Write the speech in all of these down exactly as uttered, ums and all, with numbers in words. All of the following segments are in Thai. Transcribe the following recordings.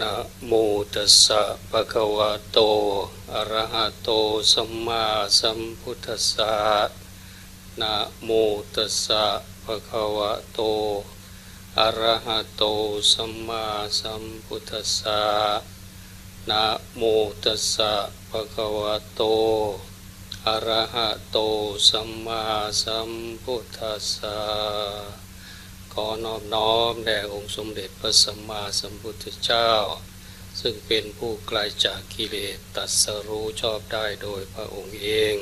นะโมตัสสะภะคะวะโตอะระหะโตสัมมาสัมพุทธัสสะนะโมตัสสะภะคะวะโตอะระหะโตสัมมาสัมพุทธัสสะนะโมตัสสะภะคะวะโตอะระหะโตสัมมาสัมพุทธัสสะขอนอบน้อมแด่องค์สมเด็จพระสัมมาสัมพุทธเจ้าซึ่งเป็นผู้ไกลจากกิเลสตรัสรู้ชอบได้โดยพระองค์เอง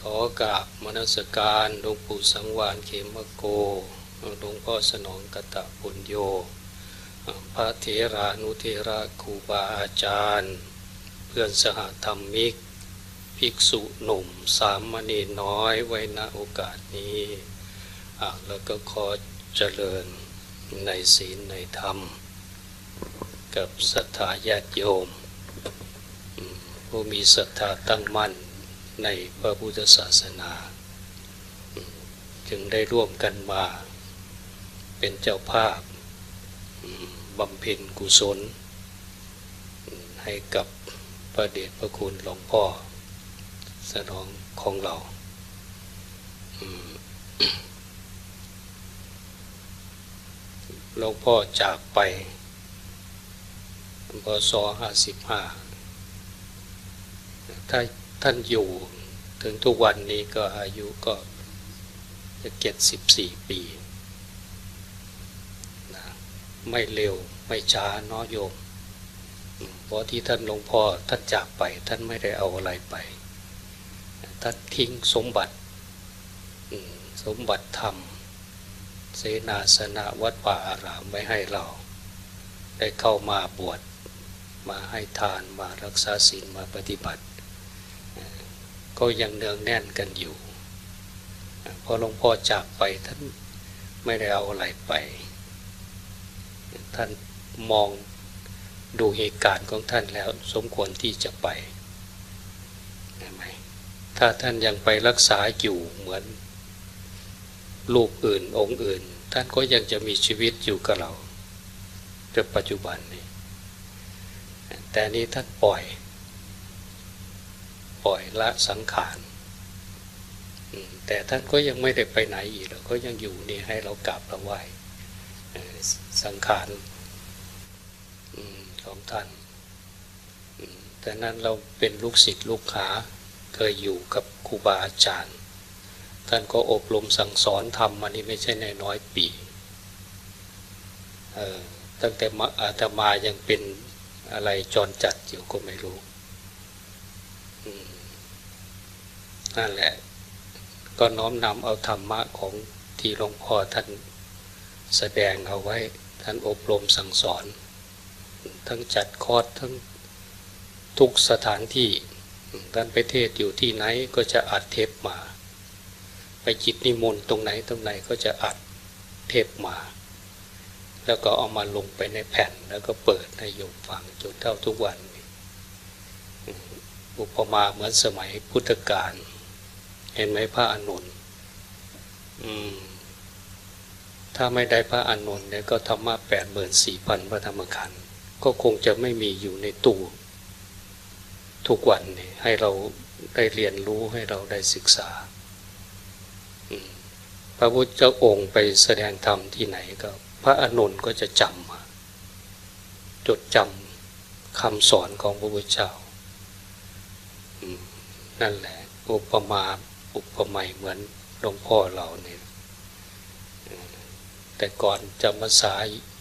ขอกราบมนมัสการหลวงปู่สังวานเขมโกหลวงพ่อสนองกตปุญโญพระเถรานุเถระครูบาอาจารย์เพื่อนสหธรรมิกภิกษุหนุ่มสามเณรน้อยไว้ณโอกาสนี้แล้วก็ขอเจริญในศีลในธรรมกับศรัทธาญาติโยมผู้มีศรัทธาตั้งมั่นในพระพุทธศาสนาจึงได้ร่วมกันมาเป็นเจ้าภาพบำเพ็ญกุศลให้กับพระเดชพระคุณหลวงพ่อสนองของเราหลวงพ่อจากไปพ.ศ.ห้าสิบห้าถ้าท่านอยู่ถึงทุกวันนี้ก็อายุก็จะเจ็ดสิบสี่ปีนะไม่เร็วไม่ช้าน้อยโยมเพราะที่ท่านหลวงพ่อท่านจากไปท่านไม่ได้เอาอะไรไปท่านทิ้งสมบัติสมบัติธรรมเสนาสนะวัดป่าอารามไว้ให้เราได้เข้ามาบวชมาให้ทานมารักษาศีลมาปฏิบัติก็ยังเนืองแน่นกันอยู่พอหลวงพ่อจากไปท่านไม่ได้เอาอะไรไปท่านมองดูเหตุการณ์ของท่านแล้วสมควรที่จะไปใช่ไหมถ้าท่านยังไปรักษาอยู่เหมือนรูปอื่นองค์อื่นท่านก็ยังจะมีชีวิตอยู่กับเราจนปัจจุบันนี้แต่นี้ท่านปล่อยปล่อยละสังขารแต่ท่านก็ยังไม่ได้ไปไหนอีกเราก็ยังอยู่นี่ให้เรากราบเราไหว้สังขารของท่านแต่นั้นเราเป็นลูกศิษย์ลูกหาเคยอยู่กับครูบาอาจารย์ท่านก็อบรมสั่งสอนธรรมมานี่ไม่ใช่ในน้อยปีเออตั้งแต่อาตมายังเป็นอะไรจรจัดอยู่ก็ไม่รู้นั่นแหละก็น้อมนำเอาธรรมะของที่หลวงพ่อท่านแสดงเอาไว้ท่านอบรมสั่งสอนทั้งจัดคอร์สทั้งทุกสถานที่ท่านไปเทศอยู่ที่ไหนก็จะอัดเทปมาไปจิตนิมนต์ตรงไหนตรงไหนก็จะอัดเทปมาแล้วก็เอามาลงไปในแผ่นแล้วก็เปิดให้โยมฟังจนเท่าทุกวันอุปมาเหมือนสมัยพุทธกาลเห็นไหมพระอานนท์ถ้าไม่ได้พระอานนท์เนี่ยก็ธรรมะ แปดหมื่นสี่พัน พระธรรมขันธ์ก็คงจะไม่มีอยู่ในตู้ทุกวันนี่ให้เราได้เรียนรู้ให้เราได้ศึกษาพระพุทธเจ้าองค์ไปแสดงธรรมที่ไหนก็พระอานนท์ก็จะจำจดจำคำสอนของพระพุทธเจ้านั่นแหละอุปมาอุปไมยเหมือนหลวงพ่อเราเนี่ยแต่ก่อนจำพรรษา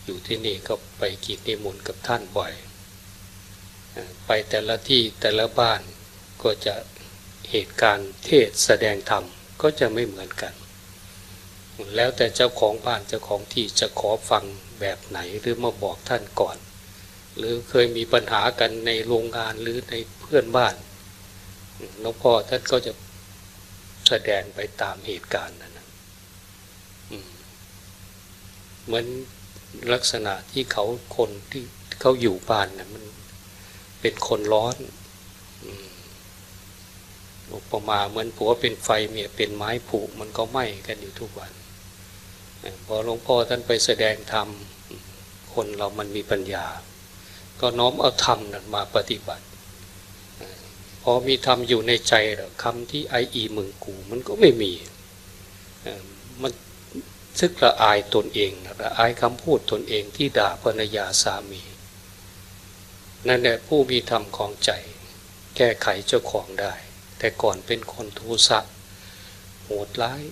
อยู่ที่นี่ก็ไปกิจนิมนต์กับท่านบ่อยไปแต่ละที่แต่ละบ้านก็จะเหตุการณ์เทศแสดงธรรมก็จะไม่เหมือนกันแล้วแต่เจ้าของบ้านเจ้าของที่จะขอฟังแบบไหนหรือมาบอกท่านก่อนหรือเคยมีปัญหากันในโรงงานหรือในเพื่อนบ้านหลวงพ่อท่านก็จะแสดงไปตามเหตุการณ์นั้นเหมือนลักษณะที่เขาคนที่เขาอยู่บ้านนะมันเป็นคนร้อนอุปมาเหมือนผัวเป็นไฟเมียเป็นไม้ผุมันก็ไหม้กันอยู่ทุกวันพอหลวงพ่อท่านไปแสดงธรรมคนเรามันมีปัญญา ก็น้อมเอาธรรมนั้นมาปฏิบัติพอมีธรรมอยู่ในใจแล้วคำที่ไออีมึงกูมันก็ไม่มีมันซึกละอายตนเองละอายคำพูดตนเองที่ด่าภรรยาสามีนั่นแหละผู้มีธรรมของใจแก้ไขเจ้าของได้แต่ก่อนเป็นคนโทสะโหดร้าย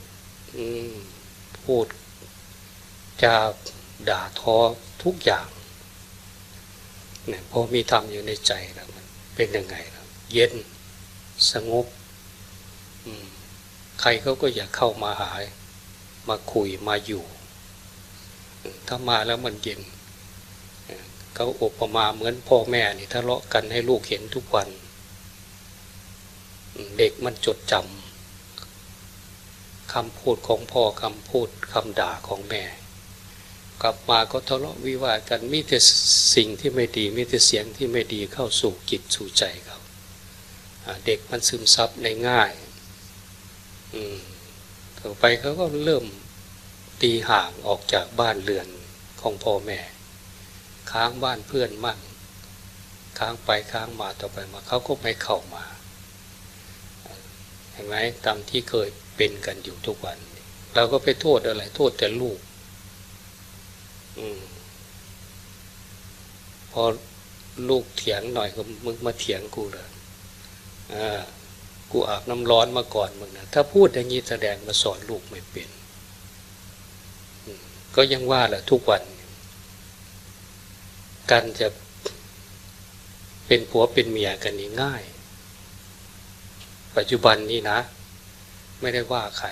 พูดจะด่าทอทุกอย่างเนี่ยพอมีธรรมอยู่ในใจแล้วมันเป็นยังไงล่ะเย็นสงบใครเขาก็อยากเข้ามาหามาคุยมาอยู่ถ้ามาแล้วมันเย็นเขาอบประมาเหมือนพ่อแม่นี่ทะเลาะกันให้ลูกเห็นทุกวันเด็กมันจดจำคำพูดของพ่อคำพูดคำด่าของแม่กลับมาก็ทะเลาะวิวาทกันมีแต่สิ่งที่ไม่ดีมีแต่เสียงที่ไม่ดีเข้าสู่จิตสู่ใจเขาเด็กมันซึมซับในง่ายต่อไปเขาก็เริ่มตีห่างออกจากบ้านเรือนของพ่อแม่ค้างบ้านเพื่อนมั่งค้างไปค้างมาต่อไปมาเขาก็ไม่เข้ามาเห็นไหมตามที่เคยเป็นกันอยู่ทุกวันเราก็ไปโทษอะไรโทษแต่ลูกพอลูกเถียงหน่อยก็มึงมาเถียงกูเลยกูอาบน้ำร้อนมาก่อนมึงนะถ้าพูดอย่างนี้แสดงมาสอนลูกไม่เป็นก็ยังว่าแหละทุกวันการจะเป็นผัวเป็นเมียกันนี่ง่ายปัจจุบันนี้นะไม่ได้ว่าใคร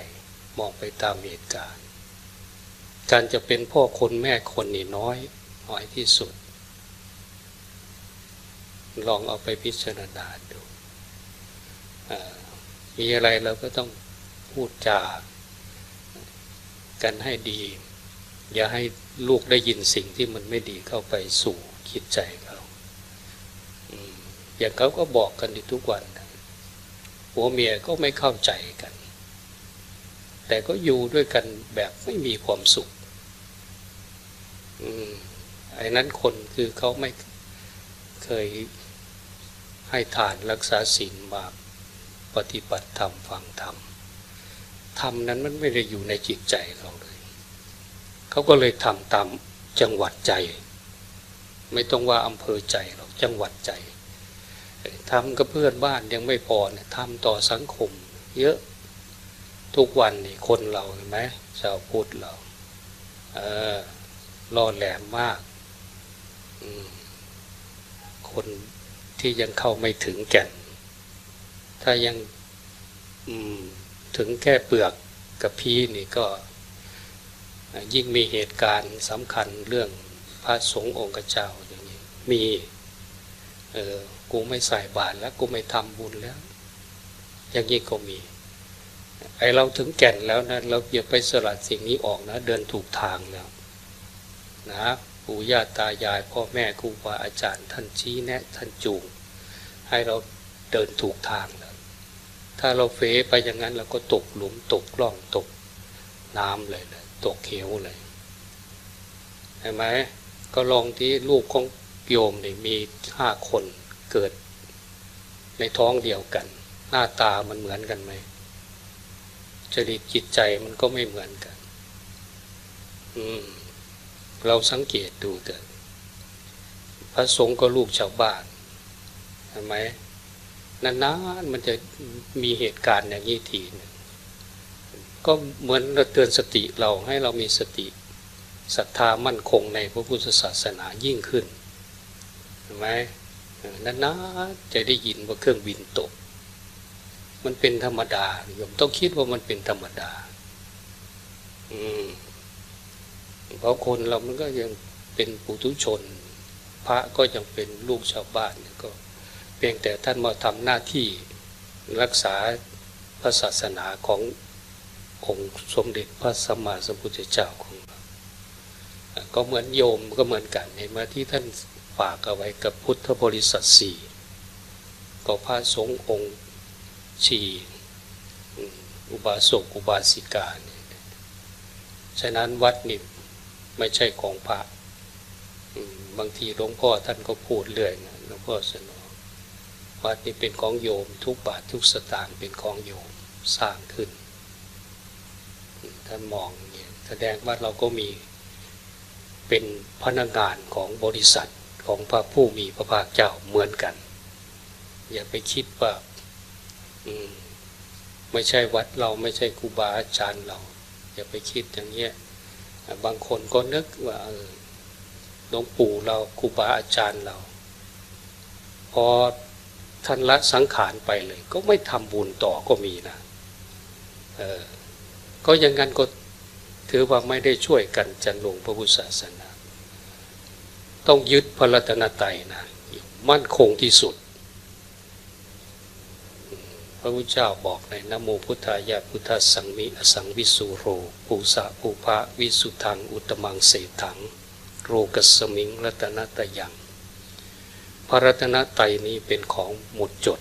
มองไปตามเหตุการณ์การจะเป็นพ่อคนแม่คนนี่น้อยน้อยที่สุดลองเอาไปพิจารณาดูมีอะไรเราก็ต้องพูดจากันให้ดีอย่าให้ลูกได้ยินสิ่งที่มันไม่ดีเข้าไปสู่จิตใจเขาอย่างเขาก็บอกกันอยู่ทุกวันผัวเมียก็ไม่เข้าใจกันแต่ก็อยู่ด้วยกันแบบไม่มีความสุขไอ้นั้นคนคือเขาไม่เคยให้ทานรักษาศีลมาปฏิบัติธรรมฟังธรรมธรรมนั้นมันไม่ได้อยู่ในจิตใจเขาเลยเขาก็เลยทำตามจังหวัดใจไม่ต้องว่าอำเภอใจหรอกจังหวัดใจทำกับเพื่อนบ้านยังไม่พอเนี่ยทำต่อสังคมเยอะทุกวันนี่คนเราเห็นไหมชาวพุทธเราเออล่อแหลมมากคนที่ยังเข้าไม่ถึงแก่นถ้ายังถึงแค่เปลือกกับพีนี่ก็ยิ่งมีเหตุการณ์สำคัญเรื่องพระสงฆ์องค์เจ้าอย่างนี้มีเออกูไม่ใส่บาตรแล้วกูไม่ทำบุญแล้วอย่างนี้ก็มีไอเราถึงแก่นแล้วนะเราอย่าไปสลัดสิ่งนี้ออกนะเดินถูกทางแล้วนะปู่ย่าตายายพ่อแม่ครูบาอาจารย์ท่านชี้แนะท่านจูงให้เราเดินถูกทางแล้วถ้าเราเฟะไปอย่างนั้นเราก็ตกหลุมตกล่องตกน้ำเลยนะตกเหวเลยเห็นไหมก็ลองที่ลูกของโยมนี่มีห้าคนเกิดในท้องเดียวกันหน้าตามันเหมือนกันไหมจริตจิตใจมันก็ไม่เหมือนกันอืมเราสังเกตดูเถอะพระสงฆ์ก็ลูกชาวบ้านเห็นไหมนานๆมันจะมีเหตุการณ์อย่างนี้ทีนึงก็เหมือนเราเตือนสติเราให้เรามีสติศรัทธามั่นคงในพระพุทธศาสนายิ่งขึ้นเห็นไหมนานๆจะได้ยินว่าเครื่องบินตกมันเป็นธรรมดาโยมต้องคิดว่ามันเป็นธรรมดาอืมเพราะคนเรามันก็ยังเป็นปุถุชนพระก็ยังเป็นลูกชาวบ้านก็เพียงแต่ท่านมาทำหน้าที่รักษาพระศาสนาขององค์สมเด็จพระสัมมาสัมพุทธเจ้าของเราก็เหมือนโยมก็เหมือนกันเห็นไหมที่ท่านฝากเอาไว้กับพุทธบริษัทสี่ก็พระสงฆ์องค์ชีอุบาสกอุบาสิกาฉะนั้นวัดนี่ไม่ใช่ของพระ บางทีหลวงพ่อท่านก็พูดเรื่อยนะหลวงพ่อสนองวัดนี้เป็นของโยมทุกบาททุกสตางค์เป็นของโยมสร้างขึ้นท่านมองเนี่ยแสดงว่าเราก็มีเป็นพนักงานของบริษัทของพระผู้มีพระภาคเจ้าเหมือนกันอย่าไปคิดว่าไม่ใช่วัดเราไม่ใช่ครูบาอาจารย์เราอย่าไปคิดอย่างเงี้ยบางคนก็นึกว่าเออหลวงปู่เราครูบาอาจารย์เราพอท่านละสังขารไปเลยก็ไม่ทำบุญต่อก็มีนะเออก็อย่างนั้นก็ถือว่าไม่ได้ช่วยกันจรรลงพระพุทธศาสนาต้องยึดพระรัตนตรัยนะมั่นคงที่สุดพระพุทธเจ้าบอกในนะโมพุทธายะพุทธสังมิอสังวิสูโรภูสะภูพะวิสุทังอุตมังเสถังโรกัสมิงรัตนตยังพระรัตนตรัยนี้เป็นของหมดจด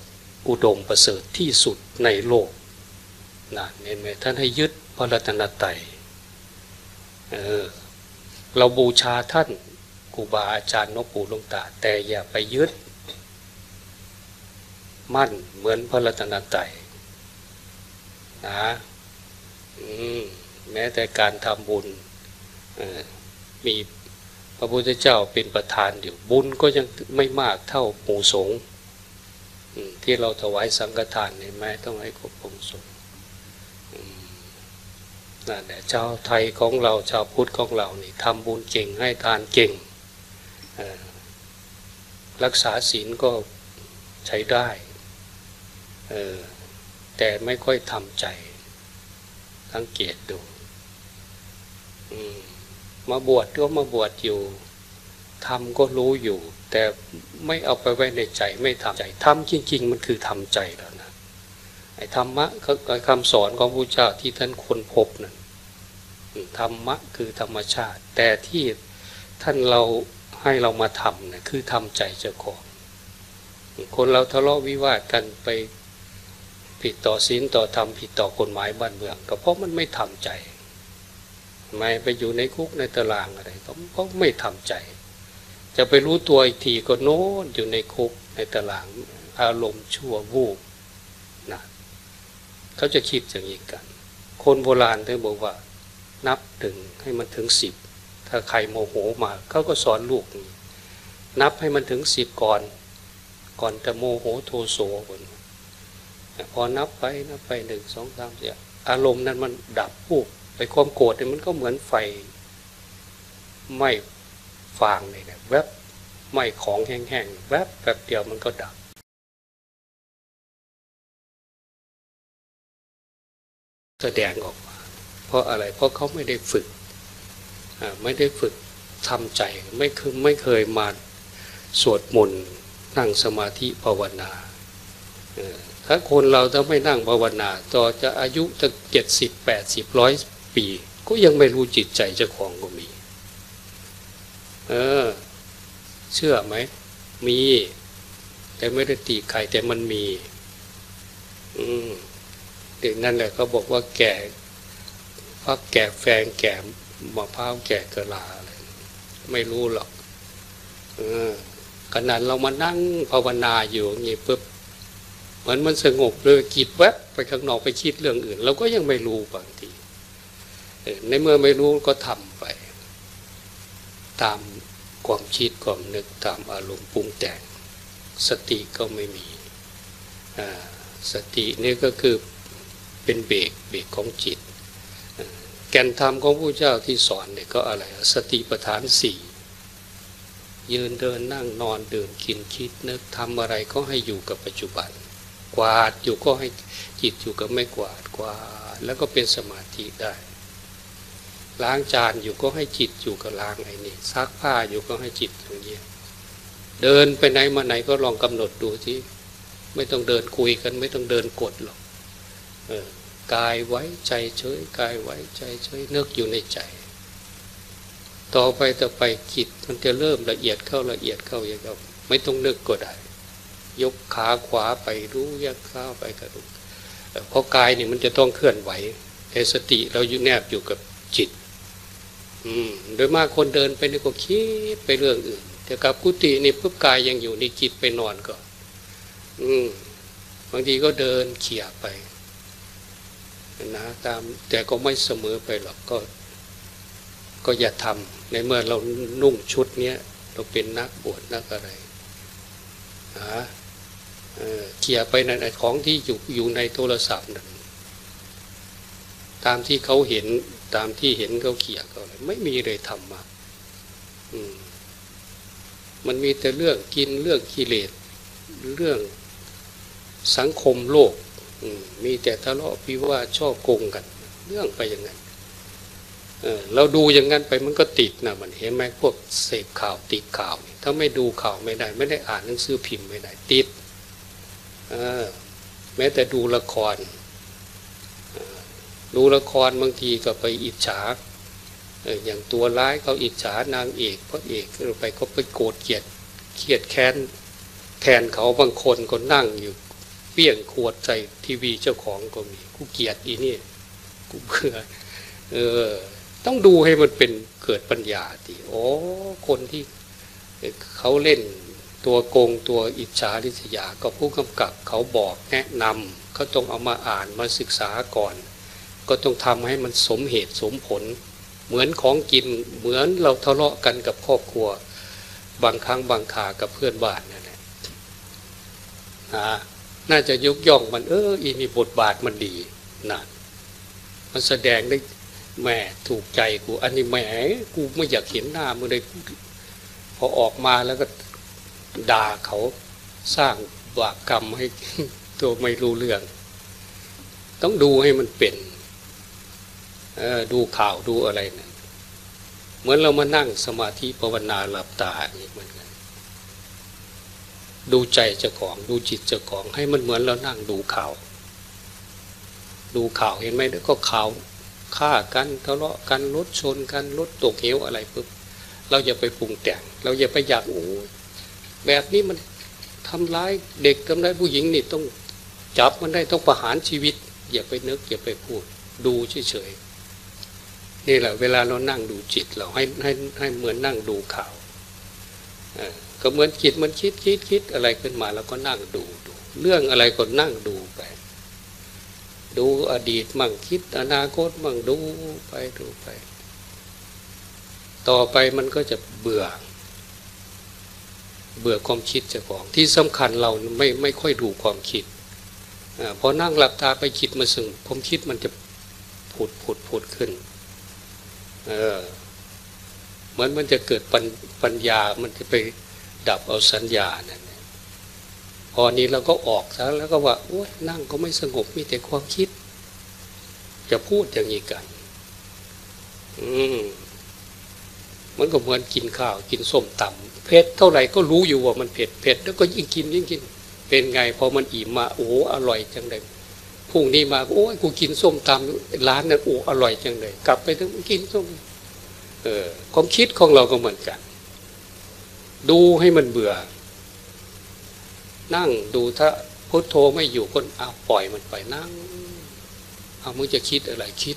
อุดมประเสริฐที่สุดในโลกนะเห็นไหมท่านให้ยึดพระรัตนตรัยเออเราบูชาท่านครูบาอาจารย์หลวงปู่หลวงตาแต่อย่าไปยึดมั่นเหมือนพระรัตนตรัยนะแม้แต่การทำบุญมีพระพุทธเจ้าเป็นประธานอยู่บุญก็ยังไม่มากเท่าหมู่สงฆ์ที่เราถวายสังฆทานเนี่ยแม้ต้องให้ครบองค์สงฆ์นั่นแหละชาวไทยของเราชาวพุทธของเรานี่ทำบุญเก่งให้ทานเก่งรักษาศีลก็ใช้ได้แต่ไม่ค่อยทำใจสังเกตดูมาบวชก็มาบวชอยู่ทำก็รู้อยู่แต่ไม่เอาไปไว้ในใจไม่ทำใจทำจริงๆมันคือทำใจแล้วนะไอ้ธรรมะคำสอนของพระเจ้าที่ท่านค้นพบนั้นธรรมะคือธรรมชาติแต่ที่ท่านเราให้เรามาทำนะคือทำใจเจ้าของคนเราทะเลาะวิวาทกันไปผิดต่อศีลต่อธรรมผิดต่อกฎหมายบ้านเมืองก็เพราะมันไม่ทำใจไม่ไปอยู่ในคุกในตารางอะไรก็เพราะไม่ทำใจจะไปรู้ตัวอีกทีก็โน้นอยู่ในคุกในตารางอารมณ์ชั่ววูบนะเขาจะคิดอย่างนี้กันคนโบราณท่านบอกว่านับถึงให้มันถึงสิบถ้าใครโมโหมาเขาก็สอนลูกนับให้มันถึงสิบก่อนก่อนจะโมโหโทโสคนพอนับไปนับไปหนึ่งสองสามสี่อารมณ์นั้นมันดับปุ๊บไปความโกรธเนี่ยมันก็เหมือนไฟไหม้ฟางเลยนะแวบไหม้ของแห้งๆแวบแป๊บเดียวมันก็ดับแสดงออกมาเพราะอะไรเพราะเขาไม่ได้ฝึกไม่ได้ฝึกทำใจไม่เคยไม่เคยมาสวดมนต์นั่งสมาธิภาวนาถ้าคนเราถ้าไม่นั่งภาวนาต่อจะอายุจะเจ็ดสิบแปดสิบร้อยปีก็ยังไม่รู้จิตใจเจ้าของก็มีเออเชื่อไหมมีแต่ไม่ได้ตีใครแต่มันมีอืมเด็กนั่นแหละเขาบอกว่าแก่พักแก่แฟงแก่มะพร้าวแก่กะลาอะไรไม่รู้หรอกเออขนาดเรามานั่งภาวนาอยู่อย่างนี้ปุ๊บเหมือนมันสงบเลยจิตแวบไปข้างนอกไปคิดเรื่องอื่นเราก็ยังไม่รู้บางทีในเมื่อไม่รู้ก็ทำไปตามความคิดความนึกตามอารมณ์ปรุงแต่งสติก็ไม่มีสตินี่ก็คือเป็นเบรกเบรกของจิตแก่นธรรมของพระเจ้าที่สอนเนี่ยก็อะไรสติปัฏฐานสี่ยืนเดินนั่งนอนเดินกินคิดนึกทำอะไรก็ให้อยู่กับปัจจุบันกวาดอยู่ก็ให้จิตอยู่กับไม่กวาดกวาดแล้วก็เป็นสมาธิได้ล้างจานอยู่ก็ให้จิตอยู่กับล้างไอ้นี่ซักผ้าอยู่ก็ให้จิตอย่างเงี้ยเดินไปไหนมาไหนก็ลองกำหนดดูที่ไม่ต้องเดินคุยกันไม่ต้องเดินกดหรอกเออกายไว้ใจเฉยกายไว้ใจเฉยนึกอยู่ในใจต่อไปต่อไปจิตมันจะเริ่มละเอียดเข้าละเอียดเข้าอย่างเดียวไม่ต้องนึกก็ได้ยกขาขวาไปรู้ยักข้าวไปกระดูกเพราะกายนี่มันจะต้องเคลื่อนไหวแต่สติเราอยู่แนบอยู่กับจิตโดยมากคนเดินไปนี่ก็คิดไปเรื่องอื่น แต่กับกุฏินี่ปุ๊บกายยังอยู่ในจิตไปนอนก็อืมบางทีก็เดินเขี่ยไปนะตามแต่ก็ไม่เสมอไปหรอกก็ก็อย่าทำในเมื่อเรานุ่งชุดเนี้ยเราเป็นนักบวชนักอะไรนะเออเขี่ยไปนั่นของที่อยู่อยู่ในโทรศัพท์นั่นตามที่เขาเห็นตามที่เห็นเขาเขี่ยเขาอะไรไม่มีเลยทำมาอืมมันมีแต่เรื่องกินเรื่องกิเลสเรื่องสังคมโลกมีแต่ทะเลาะวิวาทชอบโกงกันเรื่องไปอย่างนั้น เ, เราดูอย่างนั้นไปมันก็ติดนะมันเห็นไหมพวกเสพข่าวติดข่าวถ้าไม่ดูข่าวไม่ได้ไม่ได้อ่านหนังสือพิมพ์ไม่ได้ติดแม้แต่ดูละครดูละครบางทีก็ไปอิจฉาอย่างตัวร้ายเขาอิจฉานางเอกพระเอกไปเขาไปโกรธเกลียดเครียดแค้นแทนเขาบางคนก็นั่งอยู่เปี้ยงขวดใส่ทีวีเจ้าของก็มีกูเกลียดอีนี่กูเบื่อเออต้องดูให้มันเป็นเกิดปัญญาดิโอ้คนที่เขาเล่นตัวโกงตัวอิจฉาริษยาก็ผู้กำกับเขาบอกแนะนำเขาต้องเอามาอ่านมาศึกษาก่อนก็ต้องทำให้มันสมเหตุสมผลเหมือนของกินเหมือนเราทะเลาะกันกับครอบครัวบางครั้งบางคากับเพื่อนบ้านนั่นแหละนะน่าจะยกย่องมันเอออีนี่บทบาทมันดีนะมันแสดงได้แหมถูกใจกูอันนี้แหมกูไม่อยากเห็นหน้ามึงเลยพอออกมาแล้วก็ด่าเขาสร้างบาปกรรมให้ ตัวไม่รู้เรื่องต้องดูให้มันเป็นดูข่าวดูอะไรนะเหมือนเรามานั่งสมาธิภาวนาหลับตานี่เหมือนกันดูใจเจ้าของดูจิตเจ้าของให้มันเหมือนเรานั่งดูข่าวดูข่าวเห็นไหมแล้วก็ข่าวฆ่ากันทะเลาะกันรถชนกันรถตกเหวอะไรปุ๊บเราอย่าไปปรุงแต่งเราอย่าไปอยากโอ้แบบนี้มันทำร้ายเด็กทำร้ายผู้หญิงนี่ต้องจับมันได้ต้องประหารชีวิตอย่าไปนึกอย่าไปพูดดูเฉยๆนี่แหละเวลาเรานั่งดูจิตเราให้ให้ให้เหมือนนั่งดูข่าวก็เหมือนจิตมันคิดคิดคิดอะไรขึ้นมาแล้วก็นั่งดูดูเรื่องอะไรก็นั่งดูไปดูอดีตมั่งคิดอนาคตมั่งดูไปดูไปต่อไปมันก็จะเบื่อเบื่อความคิดเจ้าของที่สำคัญเราไม่ไม่ค่อยดูความคิดพอนั่งหลับตาไปคิดมาซึ่งผมคิดมันจะผุดผุดผุดขึ้นเออเหมือนมันจะเกิดปัญปัญญามันจะไปดับเอาสัญญานั่นพอนี้เราก็ออกซะแล้วก็ว่าโอ๊ยนั่งก็ไม่สงบมีแต่ความคิดจะพูดอย่างนี้กันอืมมันก็เหมือนกินข้าวกินส้มตำเผ็ดเท่าไหร่ก็รู้อยู่ว่ามันเผ็ดเผ็ดแล้วก็ยิ่งกินยิ่งกินเป็นไงพอมันอิ่มมาโอ้อร่อยจังเลยพรุ่งนี้มาโอ้กูกินส้มตำร้านนั้นโอ้อร่อยจังเลยกลับไปต้องกินส้มเออความคิดของเราก็เหมือนกันดูให้มันเบื่อนั่งดูถ้าพุทโธไม่อยู่ก็เอาปล่อยมันไปนั่งเอามึงจะคิดอะไรคิด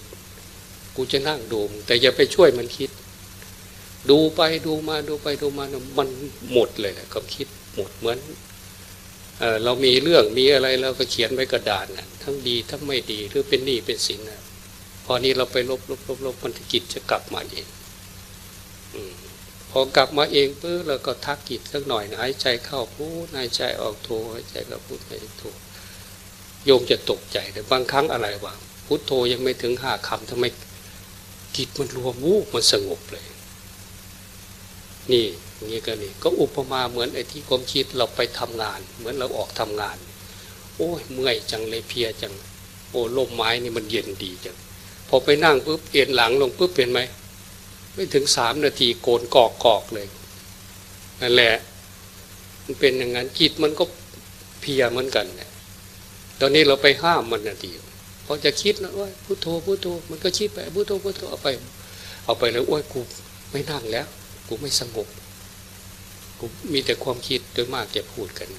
กูจะนั่งดูแต่อย่าไปช่วยมันคิดดูไปดูมาดูไปดูมามันหมดเลยแหละความคิดหมดเหมือนเ, เรามีเรื่องมีอะไรเราก็เขียนไว้กระดานนะทั้งดีทั้งไม่ดีหรือเป็นหนี้เป็นสินนะพอนี้เราไปลบลบลบลบมันกิจจะกลับมาเองอพอกลับมาเองปุ๊บเราก็ทักกิจสักหน่อยหายใจเข้าพูดหายใจออกโทหายใจก็พูดไปโทโยมจะตกใจแต่บางครั้งอะไรวะพุทโธยังไม่ถึงห้าคำทำไมกิจมันรวมวูบมันสงบเลยนี่นี่ก็นี่ก็อุปมาเหมือนไอ้ที่ความคิดเราไปทำงานเหมือนเราออกทำงานโอ้ยเมื่อยจังเลยเพียจังโอ้ลมไม้นี่มันเย็นดีจังพอไปนั่งปุ๊บเอียงหลังลงปุ๊บเป็นไหมไม่ถึงสามนาทีโกนกอกกอกเลยนั่นแหละมันเป็นอย่างนั้นจิตมันก็เพียเหมือนกันเนี่ยตอนนี้เราไปห้ามมันนาทีพอจะคิดนะว่าพุทโธพุทโธมันก็คิดไปพุทโธพุทโธเอาไปเอาไปแล้วโอ้ยกูไม่นั่งแล้วกูไม่สงบกูมีแต่ความคิดโดยมากจะพูดกัน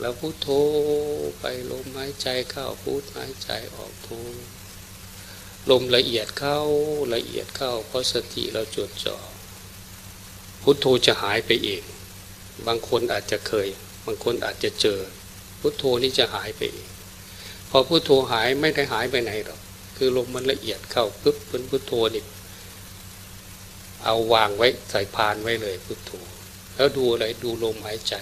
แล้วพุทโธไปลมหายใจเข้าพุทหายใจออกโธลมละเอียดเข้าละเอียดเข้าเพราะสติเราจดจ่อ พุทโธจะหายไปเองบางคนอาจจะเคยบางคนอาจจะเจอพุทโธนี่จะหายไปเองพอพุทโธหายไม่ได้หายไปไหนหรอกคือลมมันละเอียดเข้าปุ๊บเป็นพุทโธนี่เอาวางไว้ใส่พานไว้เลยพุทโธแล้วดูอะไรดูลมหายใจ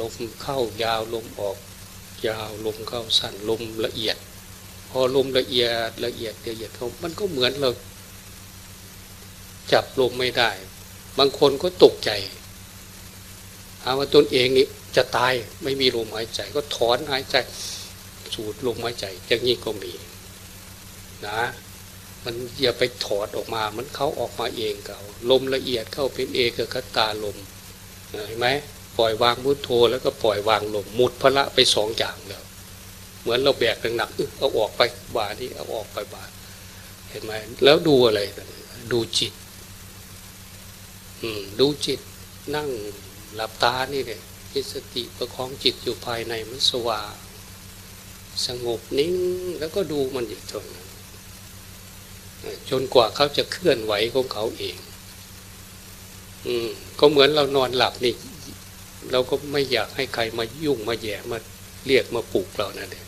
ลมเข้ายาวลมออกยาวลมเข้าสั้นลมละเอียดพอลมละเอียดละเอียดละเอียดเขามันก็เหมือนเราจับลมไม่ได้บางคนก็ตกใจหาว่าตนเองนี่จะตายไม่มีลมหายใจก็ถอนหายใจสูดลมหายใจอย่างนี้ก็มีนะมันอย่าไปถอดออกมามันเขาออกมาเองเก่าลมละเอียดเข้าเป็นเอกคตาลมเห็นไหมปล่อยวางพุทโธแล้วก็ปล่อยวางลมหมดพละไปสองอย่างแล้วเหมือนเราแบกหนักๆเอาออกไปบ่านี่เอาออกไปบ่าเห็นไหมแล้วดูอะไรดูจิตดูจิตนั่งหลับตานี่เลยมีสติประคองจิตอยู่ภายในมันสว่างสงบนิ่งแล้วก็ดูมันอยู่ตรงนั้นจนกว่าเขาจะเคลื่อนไหวของเขาเองอืมก็เหมือนเรานอนหลับนี่เราก็ไม่อยากให้ใครมายุ่งมาแย่มาเรียกมาปลุกเรานั่นเอง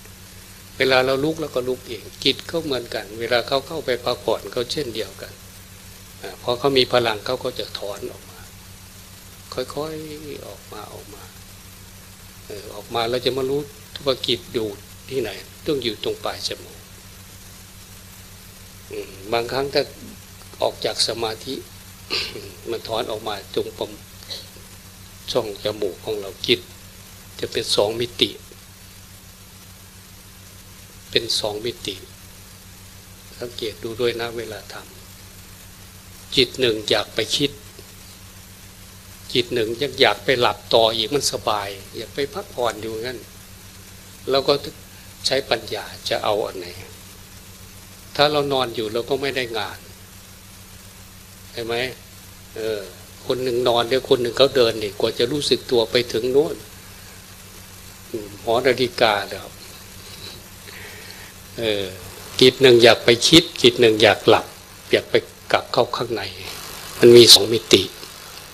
เวลาเราลุกแล้วก็ลุกเองจิตก็เหมือนกันเวลาเขาเข้าไปพักผ่อนเขาเช่นเดียวกันพอเขามีพลังเขาก็จะถอนออกมาค่อยๆออกมาออกมาเออออกมาเราจะมารู้ธุรกิจอยู่ที่ไหนต้องอยู่ตรงปลายจมูกบางครั้งถ้าออกจากสมาธิ มันถอนออกมาตรงปมช่องจมูกของเราจิตจะเป็นสองมิติเป็นสองมิติสังเกตดูด้วยนะเวลาทำจิตหนึ่งอยากไปคิดจิตหนึ่งยังอยากไปหลับต่ออีกมันสบายอยากไปพักผ่อนอยู่งั้นแล้วก็ใช้ปัญญาจะเอาอันไหนถ้าเรานอนอยู่เราก็ไม่ได้งานใช่ไหมเออคนหนึ่งนอนเดี๋ยวคนหนึ่งเขาเดินเนี่ยกว่าจะรู้สึกตัวไปถึงโน่นหอนาฬิกาแล้วเออจิตหนึ่งอยากไปคิดจิตหนึ่งอยากหลับอยากไปกลับเข้าข้างในมันมีสองมิติ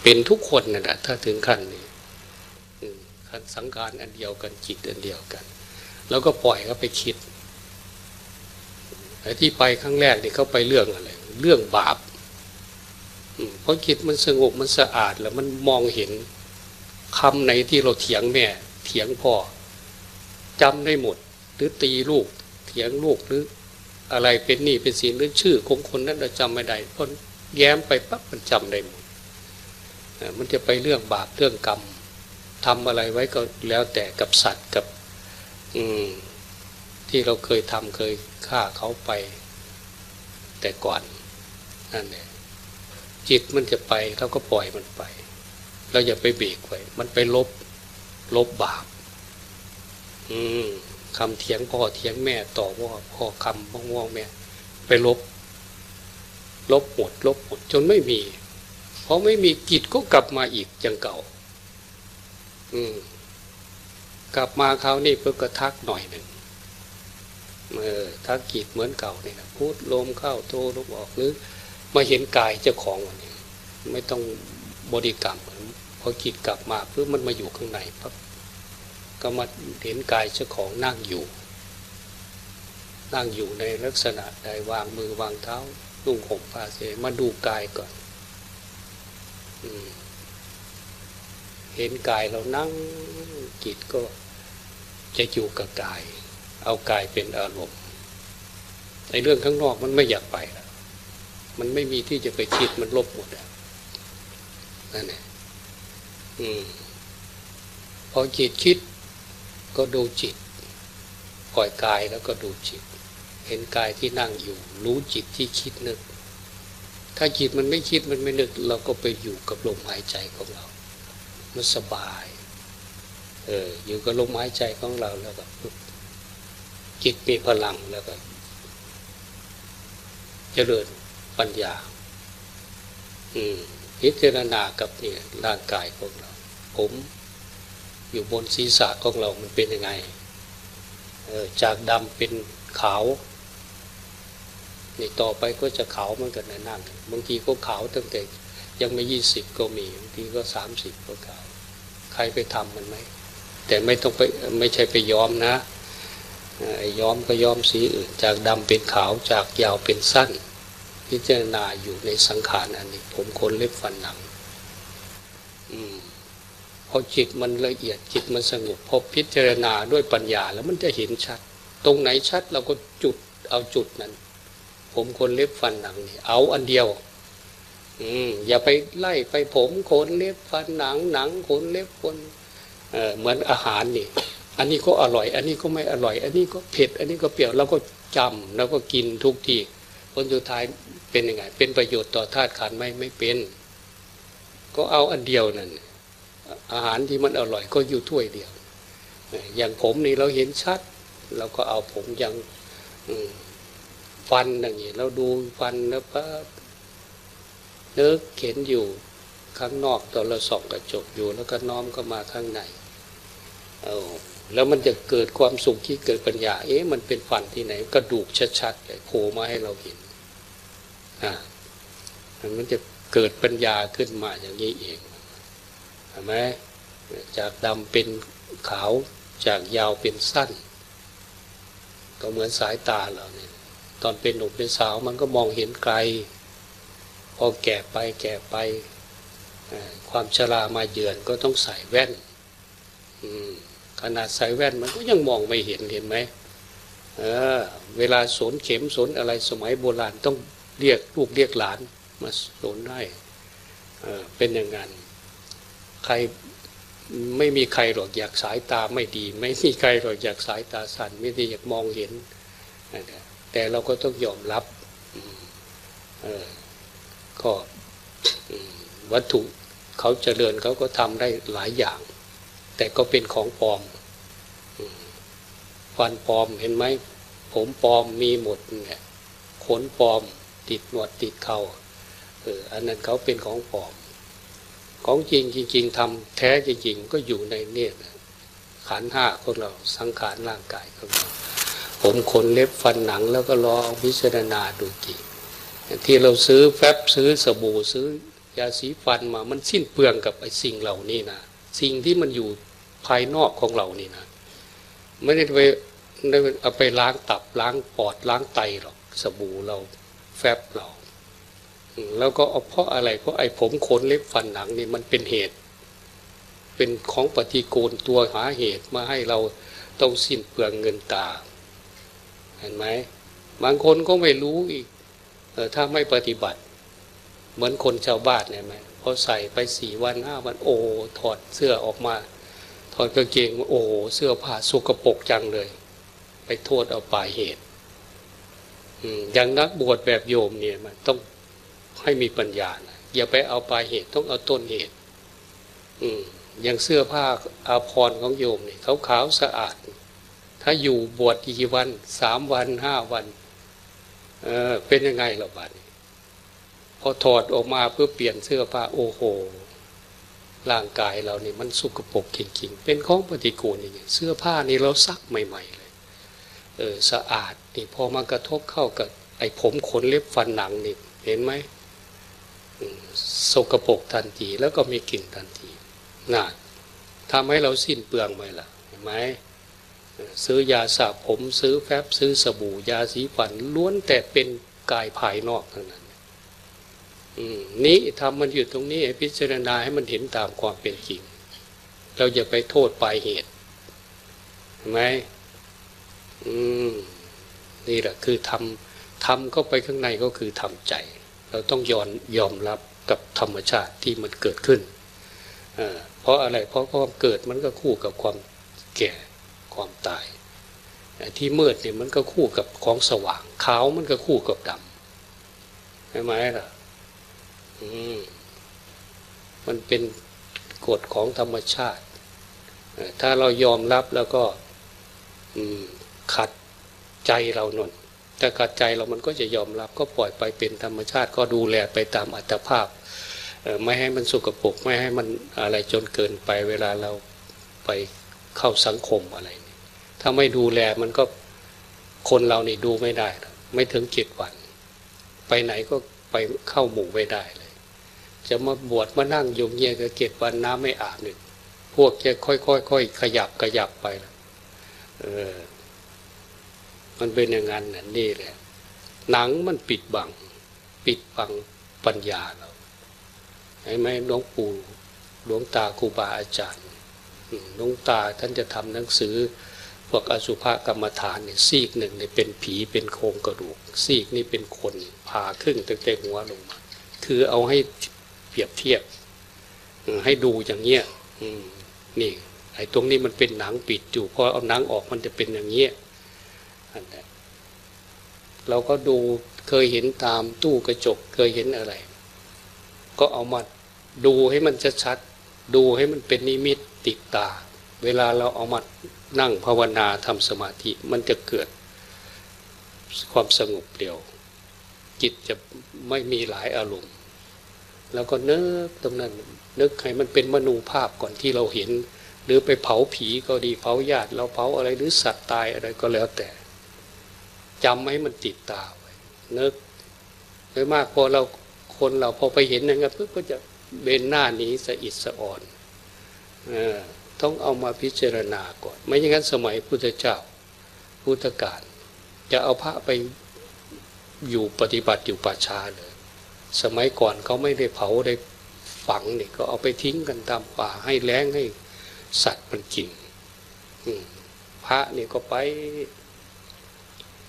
เป็นทุกคนนั่นแหละถ้าถึงขั้นนี้ขั้นสังขารอันเดียวกันจิตอันเดียวกันแล้วก็ปล่อยเขาไปคิดแต่ที่ไปครั้งแรกเนี่ยเขาไปเรื่องอะไรเรื่องบาปเพราะจิตมันสงบมันสะอาดแล้วมันมองเห็นคำไหนที่เราเถียงแม่เถียงพ่อจำได้หมดหรือตีลูกเถียงลูกหรืออะไรเป็นหนี้เป็นสินหรือชื่อของคนนั้นเราจำไม่ได้เพราะแย้มไปปั๊บมันจำได้หมดมันจะไปเรื่องบาปเรื่องกรรมทำอะไรไว้ก็แล้วแต่กับสัตว์กับอืมที่เราเคยทำเคยฆ่าเขาไปแต่ก่อนนั่นแหละจิตมันจะไปเราก็ปล่อยมันไปเราอย่าไปเบรกไว้มันไปลบลบบาปอืมคำเถียงพ่อเถียงแม่ต่อว่าพ่อคำบ้องว่องแม่ไปลบลบหมดลบหมดจนไม่มีเพราะไม่มีจิตก็กลับมาอีกอย่างเก่าอืมกลับมาคราวนี้เพิ่งกระทักหน่อยหนึ่งเออทักจิตเหมือนเก่าเนี่ยนะพูดลมเข้าโทลมออกหรือมาเห็นกายเจ้าของวันนี้ไม่ต้องบริกรรมพอจิตกลับมาเพื่อมันมาอยู่ข้างในปั๊บก็มาเห็นกายเจ้าของนั่งอยู่นั่งอยู่ในลักษณะใดวางมือวางเท้านุ่งห่มผ้าเสมาดูกายก่อนอืมเห็นกายเรานั่งจิตก็จะอยู่กับกายเอากายเป็นอารมณ์ในเรื่องข้างนอกมันไม่อยากไปแล้วมันไม่มีที่จะไปคิดมันลบหมดแล้วนั่นแหละอืมพอจิตคิดก็ดูจิตปล่อยกายแล้วก็ดูจิตเห็นกายที่นั่งอยู่รู้จิตที่คิดนึกถ้าจิตมันไม่คิดมันไม่นึกเราก็ไปอยู่กับลมหายใจของเรามันสบายเอออยู่กับลมหายใจของเราแล้วก็จิตมีพลังแล้วก็เจริญปัญญาอืมพิจารณากับนี่ร่างกายของเราผมอยู่บนศีรษะของเรามันเป็นยังไงเออจากดำเป็นขาวนี่ต่อไปก็จะขาวเหมือนกันในนั่งบางทีก็ขาวตั้งแต่ ยังไม่ยี่สิบก็มีบางทีก็สามสิบก็เก่าใครไปทำมันไหมแต่ไม่ต้องไปไม่ใช่ไปย้อมนะย้อมก็ย้อมสีอื่นจากดำเป็นขาวจากยาวเป็นสั้นพิจารณาอยู่ในสังขารอันนี้ผมขนเล็บฟันหนังอืมพอจิตมันละเอียดจิตมันสงบพอพิจารณาด้วยปัญญาแล้วมันจะเห็นชัดตรงไหนชัดเราก็จุดเอาจุดนั้นผมขนเล็บฟันหนังนี่เอาอันเดียวอืมอย่าไปไล่ไปผมขนเล็บฟันหนังหนังขนเล็บขนเอ่อเหมือนอาหารนี่อันนี้ก็อร่อยอันนี้ก็ไม่อร่อยอันนี้ก็เผ็ดอันนี้ก็เปรี้ยวเราก็จำเราก็กินทุกทีผลสุดท้ายเป็นยังไงเป็นประโยชน์ต่อธาตุขันธ์ไม่ไม่เป็นก็เอาอันเดียวนั่นอาหารที่มันอร่อยก็อยู่ถ้วยเดียวอย่างผมนี่เราเห็นชัดเราก็เอาผมอย่างฟันอย่างนี้เราดูฟันแล้วก็เลิกเห็นอยู่ข้างนอกตอนเราส่องกระจกอยู่แล้วก็น้อมเข้ามาข้างในเอาแล้วมันจะเกิดความสุขที่เกิดปัญญาเอ๊ะมันเป็นฟันที่ไหนกระดูกชัดๆเลยโผล่มาให้เราเห็นอ่ามันจะเกิดปัญญาขึ้นมาอย่างนี้เองเห็นไหมจากดำเป็นขาวจากยาวเป็นสั้นก็เหมือนสายตาเราเนี่ยตอนเป็นหนุ่มเป็นสาวมันก็มองเห็นไกลพอแก่ไปแก่ไปความชรามาเยือนก็ต้องใส่แว่นขนาดใส่แว่นมันก็ยังมองไม่เห็นเห็นไหมเออเวลาสนเข็มสนอะไรสมัยโบราณต้องเรียกลูกเรียกหลานมาสนให้เออเป็นอย่างนั้นใครไม่มีใครหรอกอยากสายตาไม่ดีไม่มีใครหรอกอยากสายตาสั้นไม่ได้อยากมองเห็นแต่เราก็ต้องยอมรับเออก็วัตถุเขาเจริญเขาก็ทำได้หลายอย่างแต่ก็เป็นของปลอมฟันปลอมเห็นไหมผมปลอมมีหมดเนี่ยขนปลอมติดหนวดติดเขาเอออันนั้นเขาเป็นของปลอมของจริงจริงๆทำแท้จริงๆก็อยู่ในเนี่ยขันธ์ห้าของเราสังขารร่างกายของเราผมขนเล็บฟันหนังแล้วก็ลองพิจารณาดูทีที่เราซื้อแฟบซื้อสบู่ซื้อยาสีฟันมามันสิ้นเปลืองกับไอ้สิ่งเหล่านี้นะสิ่งที่มันอยู่ภายนอกของเรานี่นะไม่ได้ไปเอาไปล้างตับล้างปอดล้างไตหรอกสบู่เราแฟบเราแล้วก็เอาเพราะอะไรเพราะไอ้ผมขนเล็บฟันหนังนี่มันเป็นเหตุเป็นของปฏิกูลตัวหาเหตุมาให้เราต้องสิ้นเปลืองเงินตาเห็นไหมบางคนก็ไม่รู้อีกถ้าไม่ปฏิบัติเหมือนคนชาวบ้านเนี่ยไหมพอใส่ไปสี่วันห้าวันโอ้ถอดเสื้อออกมาถอดกางเกงโอ้เสื้อผ้าสกปรกจังเลยไปโทษเอาปลายเหตุอย่างนักบวชแบบโยมเนี่ยมันต้องให้มีปัญญานะอย่าไปเอาปลายเหตุต้องเอาต้นเหตุอืมอย่างเสื้อผ้าอาภรณ์ของโยมเนี่ยขาวๆสะอาดถ้าอยู่บวชกี่วันสามวันห้าวันเออเป็นยังไงล่ะบัดพอถอดออกมาเพื่อเปลี่ยนเสื้อผ้าโอ้โหร่างกายเรานี่มันสกปรกจริงๆเป็นของปฏิกูลอย่างเงี้ยเสื้อผ้านี่เราซักใหม่ๆเลยเออสะอาดนี่พอมากระทบเข้ากับไอ้ผมขนเล็บฟันหนังนี่เห็นไหมสกปรกทันทีแล้วก็มีกลิ่นทันทีน่ะทำให้เราสิ้นเปลืองไปล่ะเห็นไหมซื้อยาสระผมซื้อแฟบซื้อสบู่ยาสีฟันล้วนแต่เป็นกายภายนอกทั้งนั้นนี่ทำมันอยู่ตรงนี้พิจารณาให้มันเห็นตามความเป็นจริงเราอย่าไปโทษปลายเหตุเห็นไหมนี่แหละคือทำทำเข้าไปข้างในก็คือทำใจเราต้องยอมยอมรับกับธรรมชาติที่มันเกิดขึ้น เ, เพราะอะไรเพราะความเกิดมันก็คู่กับความแก่ความตายที่มืดเนี่ยมันก็คู่กับของสว่างขาวมันก็คู่กับดำใช่ไหมล่ะมันเป็นกฎของธรรมชาติถ้าเรายอมรับแล้วก็ขัดใจเราหน่อยถ้าขัดใจเรามันก็จะยอมรับก็ปล่อยไปเป็นธรรมชาติก็ดูแลไปตามอัตภาพไม่ให้มันสกปรกไม่ให้มันอะไรจนเกินไปเวลาเราไปเข้าสังคมอะไรเนี่ยถ้าไม่ดูแลมันก็คนเรานี่ดูไม่ได้ไม่ถึงเจ็ดวันไปไหนก็ไปเข้าหมู่ไม่ได้เลย จะมาบวชมานั่งอยู่เงี้ยก็เจ็ดวันน้ำไม่อาบเนี่ยพวกจะค่อยๆขยับขยับไปละเออมันเป็นอย่างนั้นน่ะนี่แหละหนังมันปิดบังปิดบังปัญญาเราใช่ไหมหลวงปู่หลวงตาครูบาอาจารย์หลวงตาท่านจะทำหนังสือพวกอสุภกรรมฐานเนี่ยซีกหนึ่งเนี่ยเป็นผีเป็นโครงกระดูกซีกนี่เป็นคนผ่าครึ่งตั้งแต่หัวลงมาคือเอาให้เปรียบเทียบให้ดูอย่างเงี้ยนี่ไอ้ตรงนี้มันเป็นหนังปิดอยู่พอเอาหนังออกมันจะเป็นอย่างเงี้ยอันนั้นเราก็ดูเคยเห็นตามตู้กระจกเคยเห็นอะไรก็เอามาดูให้มันชัดๆดูให้มันเป็นนิมิตติดตาเวลาเราเอามานั่งภาวนาทำสมาธิมันจะเกิดความสงบเดียวจิตจะไม่มีหลายอารมณ์แล้วก็นึกตรงนั้นนึกให้มันเป็นมโนภาพก่อนที่เราเห็นหรือไปเผาผีก็ดีเผาญาติเราเผาอะไรหรือสัตว์ตายอะไรก็แล้วแต่จำให้มันติดตาไว้นึกโดยมากพอเราคนเราพอไปเห็นนะครับปุ๊บก็จะเบนหน้านี้สะอิดสะอ่อนเออต้องเอามาพิจารณาก่อนไม่อย่างนั้นสมัยพุทธเจ้าพุทธกาลจะเอาพระไปอยู่ปฏิบัติอยู่ป่าช้าเลยสมัยก่อนเขาไม่ได้เผาได้ฝังนี่ก็เอาไปทิ้งกันตามป่าให้แล้งให้สัตว์มันกินพระนี่ก็ไป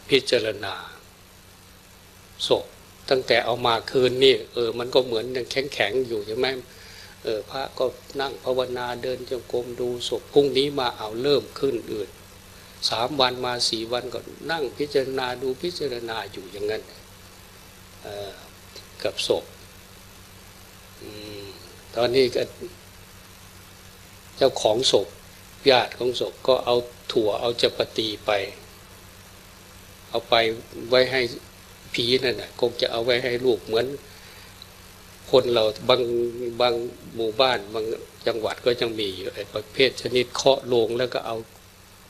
พิจารณาศพตั้งแต่เอามาคืนนี่เออมันก็เหมือนยังแข็งแข็งอยู่ใช่ไหมเออพระก็นั่งภาวนาเดินจงกรมดูศพพรุ่งนี้มาเอาเริ่มขึ้นอื่นสามวันมาสี่วันก็นั่งพิจารณาดูพิจารณาอยู่อย่างนั้นเออกับศพตอนนี้ก็เจ้าของศพญาติของศพก็เอาถั่วเอาจัปตีไปเอาไปไว้ให้ผีนั่นน่ะคงจะเอาไว้ให้ลูกเหมือนคนเราบางบางหมู่บ้านบางจังหวัดก็ยังมีอยู่ไอ้ประเภทชนิดเคาะโลงแล้วก็เอา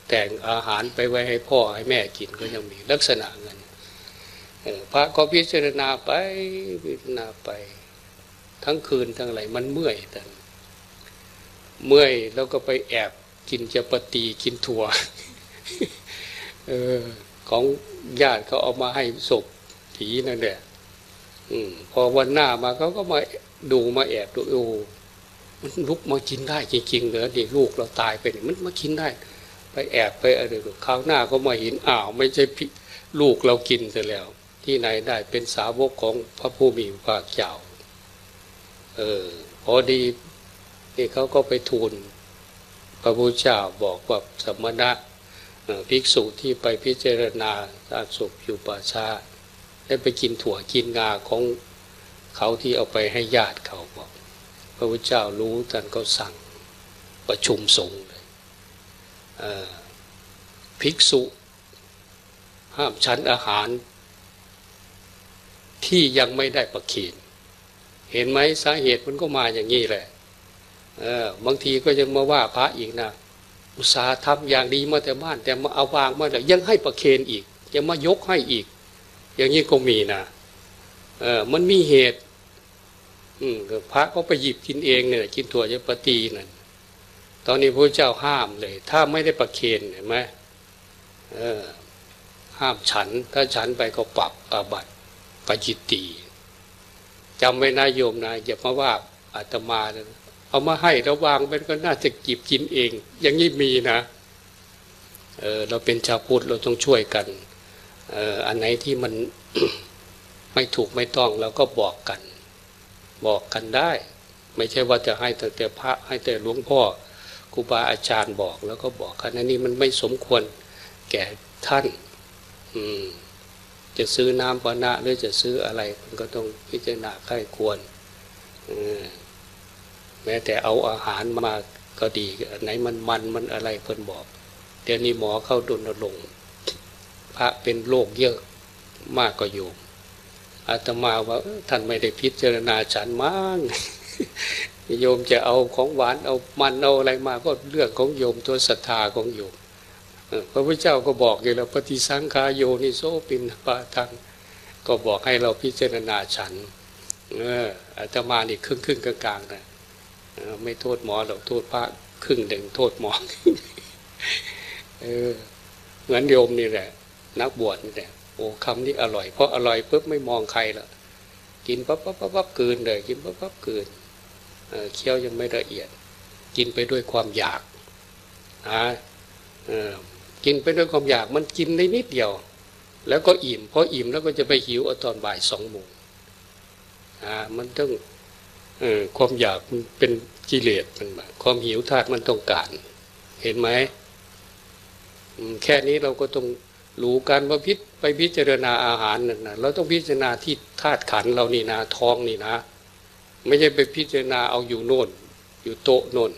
แต่งอาหารไปไว้ให้พ่อให้แม่กินก็ยังมีลักษณะเงินพระก็พิจารณาไปพิจารณาไปทั้งคืนทั้งอะไรมันเมื่อยแต่เมื่อยแล้วก็ไปแอบกินจัปตีกินถั่วเออของญาติเขาเอามาให้ศพผีนั่นแหละพอวันหน้ามาเขาก็มาดูมาแอบดูโอ้มันลุกมากินได้จริงๆเหรอเด็กลูกเราตายไปเนี่ยมันมากินได้ไปแอบไปอะไรดูคราวหน้าก็มาเห็นอ้าวไม่ใช่ลูกเรากินซะแล้วที่ไหนได้เป็นสาวกของพระผู้มีพระเจ้าเออพอดีนี่เขาก็ไปทูลพระพุทธเจ้าบอกว่าสมณะภิกษุที่ไปพิจารณาซากศพอยู่ป่าช้าได้ไปกินถั่วกินงาของเขาที่เอาไปให้ญาติเขาบอกพระพุทธเจ้ารู้ท่านก็สั่งประชุมสงฆ์เลยภิกษุห้ามฉันอาหารที่ยังไม่ได้ประเคนเห็นไหมสาเหตุมันก็มาอย่างนี้แหละบางทีก็ยังมาว่าพระอีกนะอุตสาห์ทำอย่างดีมาแต่บ้านแต่มาเอาวางมาแต่ยังให้ประเคนอีกยังมายกให้อีกอย่างนี้ก็มีนะเออมันมีเหตุอืมพระเขาไปหยิบกินเองเนี่ยกินถั่วจะปฏินั่นตอนนี้พระเจ้าห้ามเลยถ้าไม่ได้ประเคนเห็นไหมเออห้ามฉันถ้าฉันไปก็ปรับอาบัติปจิตตีจำไว้นะโยมนะอย่ามาว่าอาตมานะเอามาให้ระวางมันก็น่าจะหยิบกินเองอย่างนี้มีนะเออเราเป็นชาวพุทธเราต้องช่วยกันเอ่ออันไหนที่มัน ไม่ถูกไม่ต้องเราก็บอกกันบอกกันได้ไม่ใช่ว่าจะให้แต่พระให้แต่หลวงพ่อครูบาอาจารย์บอกแล้วก็บอกกันอันนี้มันไม่สมควรแก่ท่านอืมจะซื้อน้ำปานะหรือจะซื้ออะไรมันก็ต้องพิจารณาใคร่ควรอืมแม้แต่เอาอาหารมาก็ดีอันไหนมันมันมันอะไรเพิ่นบอกเดี๋ยวนี้หมอเข้าดลลงพระเป็นโรคเยอะมากก็อยู่อาตมาว่าท่านไม่ได้พิจารณาฉันมั่งโยมจะเอาของหวานเอามันเอาอะไรมาก็เรื่องของโยมตัวศรัทธาของโยมพระพุทธเจ้าก็บอกอยู่แล้วปฏิสังขารโยนิโสปินปาทังก็บอกให้เราพิจารณาฉัน อาจจะมาอีกครึ่งครึ่งกลางๆนะไม่โทษหมอหรอกโทษพระครึ่งหนึ่งโทษหมอเออเหมือนโยมนี่แหละนักบวชนี่แหละโอ้คำนี้อร่อยเพราะอร่อยปุ๊บไม่มองใครละกินปั๊บปั๊บปั๊บปั๊บกลืนเลยกินปั๊บปั๊บกลืนเออเคี้ยวยังไม่ละเอียดกินไปด้วยความอยากนะเออกินไปด้วยความอยากมันกินได้นิดเดียวแล้วก็อิ่มพออิ่มแล้วก็จะไปหิวเอาตอนบ่ายสองโมงอ่ามันต้องเออความอยากมันเป็นกิเลสมันแบบความหิวธาตุมันต้องการเห็นไหมแค่นี้เราก็ต้องรู้การว่าพิจไปพิจารณาอาหารนั่นนะเราต้องพิจารณาที่ธาตุขันเรานี่นะท้องนี่นะไม่ใช่ไปพิจารณาเอาอยู่โน่นอยู่โต๊ะโน่น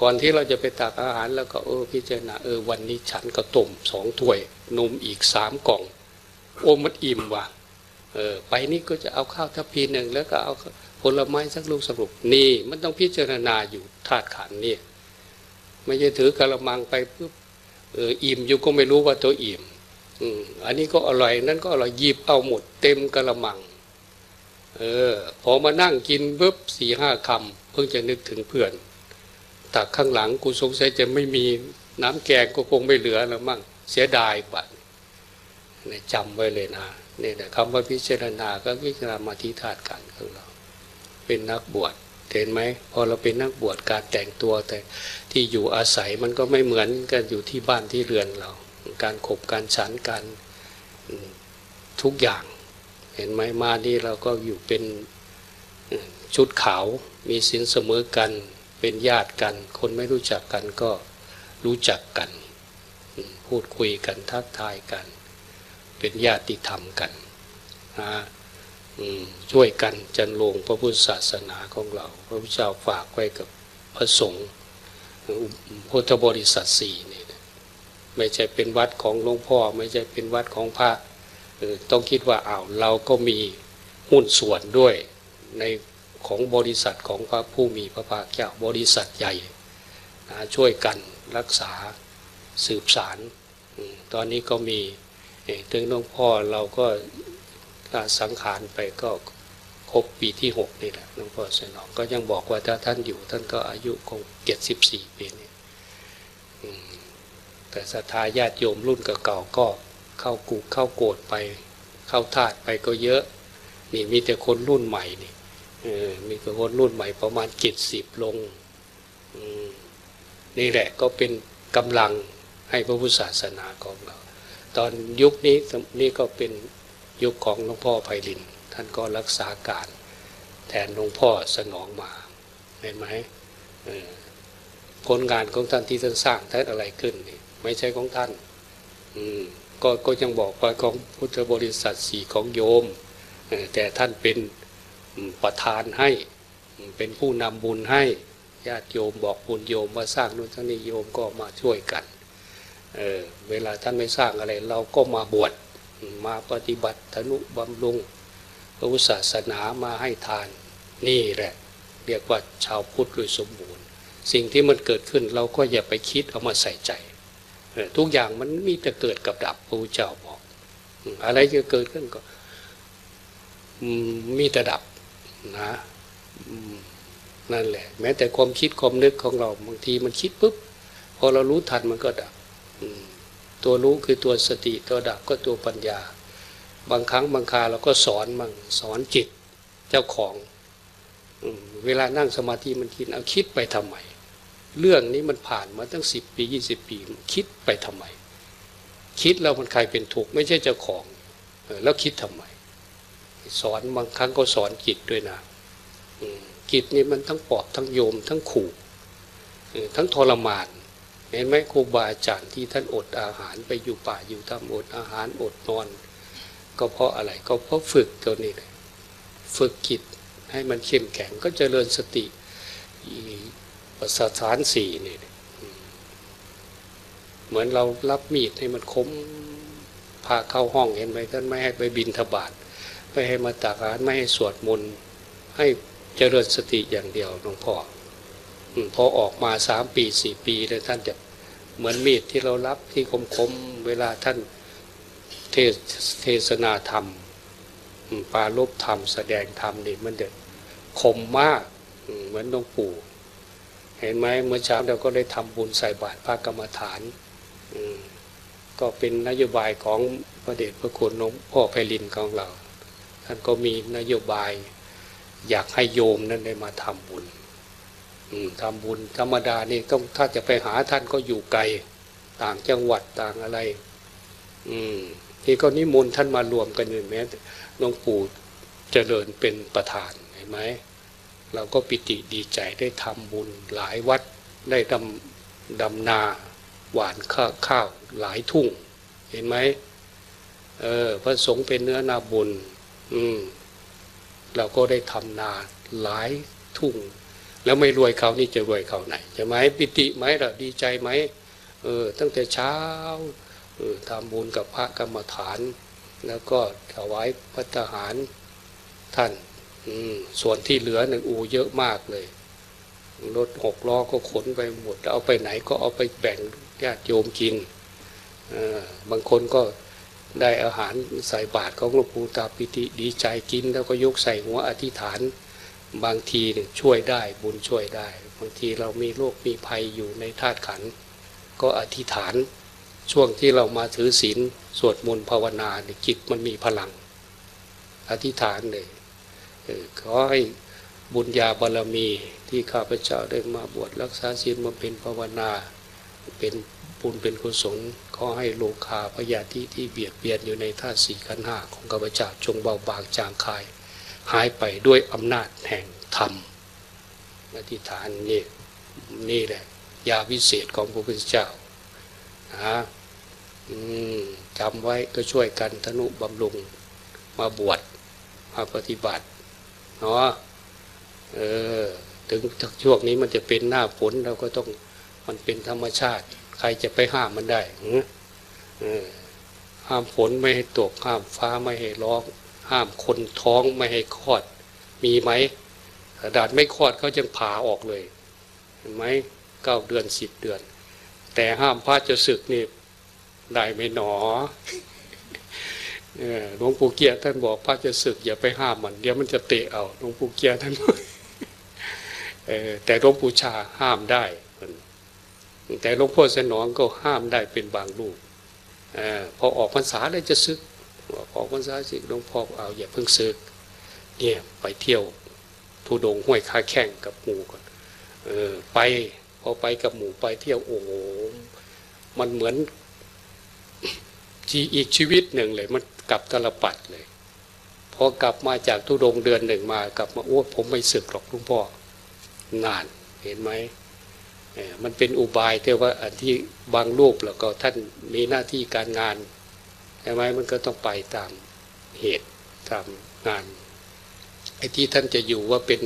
ก่อนที่เราจะไปตักอาหารแล้วก็เออพิจารณาเออวันนี้ฉันก็ต้มสองถ้วยนมอีกสามกล่องโอ้มันอิ่มว่ะเออไปนี่ก็จะเอาข้าวทัพพีหนึ่งแล้วก็เอาผลไม้สักลูกสรุปนี่มันต้องพิจารณาอยู่ธาตุขันนี่ไม่ใช่ถือกะละมังไปปุ๊บเอออิ่มอยู่ก็ไม่รู้ว่าตัวอิ่มอืมอันนี้ก็อร่อยนั่นก็อร่อยหยิบเอาหมดเต็มกะละมังเออพอมานั่งกินปุ๊บสี่ห้าคำเพิ่งจะนึกถึงเพื่อนตักข้างหลังกูสงสัยจะไม่มีน้ำแกงก็คงไม่เหลือแล้วมั่งเสียดายบัดเนี่ยจำไว้เลยนะนี่แหละคำว่าพิจารณาก็พิจารณามาที่ธาตุขันธ์ของเราเป็นนักบวชเห็นไหมพอเราเป็นนักบวชการแต่งตัวแต่ที่อยู่อาศัยมันก็ไม่เหมือนกันอยู่ที่บ้านที่เรือนเราการขบการฉันการทุกอย่างเห็นไหมมาที่เราก็อยู่เป็นชุดขาวมีศีลเสมอกันเป็นญาติกันคนไม่รู้จักกันก็รู้จักกันพูดคุยกันทักทายกันเป็นญาติธรรมกันนะช่วยกันจรรโลงพระพุทธศาสนาของเราพระพุทธเจ้าฝากไว้กับพระสงฆ์พุทธบริษัทสี่นี่ไม่ใช่เป็นวัดของหลวงพ่อไม่ใช่เป็นวัดของพระต้องคิดว่าอ้าวเราก็มีหุ้นส่วนด้วยในของบริษัทของพระผู้มีพระภาคเจ้าบริษัทใหญ่นะช่วยกันรักษาสืบสารตอนนี้ก็มีถึงหลวงพ่อเราก็สังขารไปก็ครบปีที่หกนี่แหละหลวงพ่อสนองก็ยังบอกว่าถ้าท่านอยู่ท่านก็อายุคงเจ็ดสิบสี่ปีนี่แต่ศรัทธาญาติโยมรุ่นเก่าๆก็เข้ากูเข้าโกรธไปเข้าธาตุไปก็เยอะนี่มีแต่คนรุ่นใหม่นี่มีแต่คนรุ่นใหม่ประมาณเจ็ดสิบลงนี่แหละก็เป็นกำลังให้พระพุทธศาสนาของเราตอนยุคนี้นี่ก็เป็นยุคของหลวงพ่อไพลินท่านก็รักษาการแทนหลวงพ่อสนองมาเห็นไหมผลงานของท่านที่ท่านสร้างท่านอะไรขึ้นนี่ไม่ใช่ของท่านก็ก็ยังบอกว่าของพุทธบริษัทสี่ของโยมแต่ท่านเป็นประธานให้เป็นผู้นำบุญให้ญาติโยมบอกบุญโยมว่าสร้างนู่นสร้างนี่โยมก็มาช่วยกันเออเวลาท่านไม่สร้างอะไรเราก็มาบวชมาปฏิบัติธนุบำรุงพระพุทธศาสนามาให้ทานนี่แหละเรียกว่าชาวพุทธโดยสมบูรณ์สิ่งที่มันเกิดขึ้นเราก็อย่าไปคิดเอามาใส่ใจทุกอย่างมันมีแต่เกิดกับดับพระพุทธเจ้าบอกอะไรจะเกิดขึ้นก็มีแต่ดับนะนั่นแหละแม้แต่ความคิดความนึกของเราบางทีมันคิดปุ๊บพอเรารู้ทันมันก็ดับตัวรู้คือตัวสติตัวดับก็ตัวปัญญาบางครั้งบางคราเราก็สอนมั่งสอนจิตเจ้าของเวลานั่งสมาธิมันคิดเอาคิดไปทำไมเรื่องนี้มันผ่านมาตั้งสิบปียี่สิบปีคิดไปทำไมคิดเรามันใครเป็นถูกไม่ใช่เจ้าของแล้วคิดทำไมสอนบางครั้งก็สอนจิตด้วยนะจิตนี่มันทั้งปอบทั้งโยมทั้งขู่ทั้งทรมานเห็นไหมครูบาอาจารย์ที่ท่านอดอาหารไปอยู่ป่าอยู่ถ้ำอดอาหารอดนอนก็เพราะอะไรก็เพราะฝึกตัวนี้เลยฝึกจิตให้มันเข้มแข็งก็เจริญสติประสาทฐานสี่นี่เหมือนเรารับมีดให้มันคมพาเข้าห้องเห็นไหมท่านไม่ให้ไปบิณฑบาตไม่ให้มาตักอาหารไม่ให้สวดมนต์ให้เจริญสติอย่างเดียวหลวงพ่อพอออกมาสามปีสี่ปีแล้วท่านจะเหมือนมีดที่เรารับที่คมๆเวลาท่านเทศนาธรรม ปรารภธรรมแสดงธรรมนี่มันเด็ดคมมากเหมือนหลวงปู่เห็นไหมเมื่อเช้าเราก็ได้ทำบุญใส่บาตรพระกรรมฐานก็เป็นนโยบายของพระเดชพระคุณหลวงพ่อไพลินของเราท่านก็มีนโยบายอยากให้โยมนั้นได้มาทำบุญทำบุญธรรมดานี่ต้องถ้าจะไปหาท่านก็อยู่ไกลต่างจังหวัดต่างอะไรอืมที่ก็นิมนต์ท่านมารวมกันอยู่แม้หลวงปู่เจริญเป็นประธานเห็นไหมเราก็ปิติดีใจได้ทำบุญหลายวัดได้ดำดำนาหวานข้าข้าวหลายทุ่งเห็นไหมเออพระสงฆ์เป็นเนื้อนาบุญอืมเราก็ได้ทำนาหลายทุ่งแล้วไม่รวยเขานี่จะรวยเขาไหนใช่ไหมปิติไหมล่ะดีใจไหมเออตั้งแต่เช้าเออทำบุญกับพระกรรมฐานแล้วก็ถวายพระทหารท่านอืมส่วนที่เหลือเนี่ยอูเยอะมากเลยรถหกล้อก็ขนไปหมดแล้วเอาไปไหนก็เอาไปแบ่งญาติโยมกินเออบางคนก็ได้อาหารใส่บาตรของหลวงปู่ตาปิติดีใจกินแล้วก็ยกใส่หัวอธิษฐานบางทีเนี่ยช่วยได้บุญช่วยได้บางทีเรามีโรคมีภัยอยู่ในธาตุขันธ์ก็อธิษฐานช่วงที่เรามาถือศีลสวดมนต์ภาวนาเนี่ยจิตมันมีพลังอธิษฐานเลยขอให้บุญญาบารมีที่ข้าพเจ้าได้มาบวชรักษาศีลบำเพ็ญภาวนาเป็นบุญเป็นกุศลขอให้โลคาพยาธิที่เบียดเบียนอยู่ในธาตุสี่ขันธ์ห้าของข้าพเจ้าจงเบาบางจางคายหายไปด้วยอำนาจแห่งธรรมอธิษฐานนี่นี่แหละยาวิเศษของพระพุทธเจ้านะจำไว้ก็ช่วยกันทนุบำรุงมาบวชมาปฏิบัติเนาะเออถึงช่วงนี้มันจะเป็นหน้าฝนเราก็ต้องมันเป็นธรรมชาติใครจะไปห้ามมันได้เออห้ามฝนไม่ให้ตกห้ามฟ้าไม่ให้ร้องห้ามคนท้องไม่ให้คลอดมีไหมกระดาษไม่คลอดเขาจึงผ่าออกเลยเห็นไหมเก้าเดือนสิบเดือนแต่ห้ามพระจะศึกนี่ได้ไม่หนอหลวงปู่เกียรติท่านบอกพระจะศึกอย่าไปห้ามมันเดี๋ยวมันจะเตะเอาหลวงปู่เกียรติท่านแต่หลวงปู่ชาห้ามได้แต่หลวงพ่อสนองก็ห้ามได้เป็นบางรูปพอออกพรรษาเลยจะศึกออกพรรษาศึกหลวงพ่อเอาอย่าเพิ่งศึกเนี่ยไปเที่ยวธุดงค์ห้วยคาแข้งกับหมู่ก่อนไปพอไปกับหมู่ไปเที่ยวโอ้โหมันเหมือนชีอีกชีวิตหนึ่งเลยมันกลับตลปัดเลยพอกลับมาจากธุดงค์เดือนหนึ่งมากลับมาโอ้ผมไม่สึกหรอกหลวงพ่อนานเห็นไหมมันเป็นอุบายแต่ว่าอันที่บางรูปแล้วก็ท่านมีหน้าที่การงานใช่ไหมมันก็ต้องไปตามเหตุตามงานไอ้ที่ท่านจะอยู่ว่าเป็น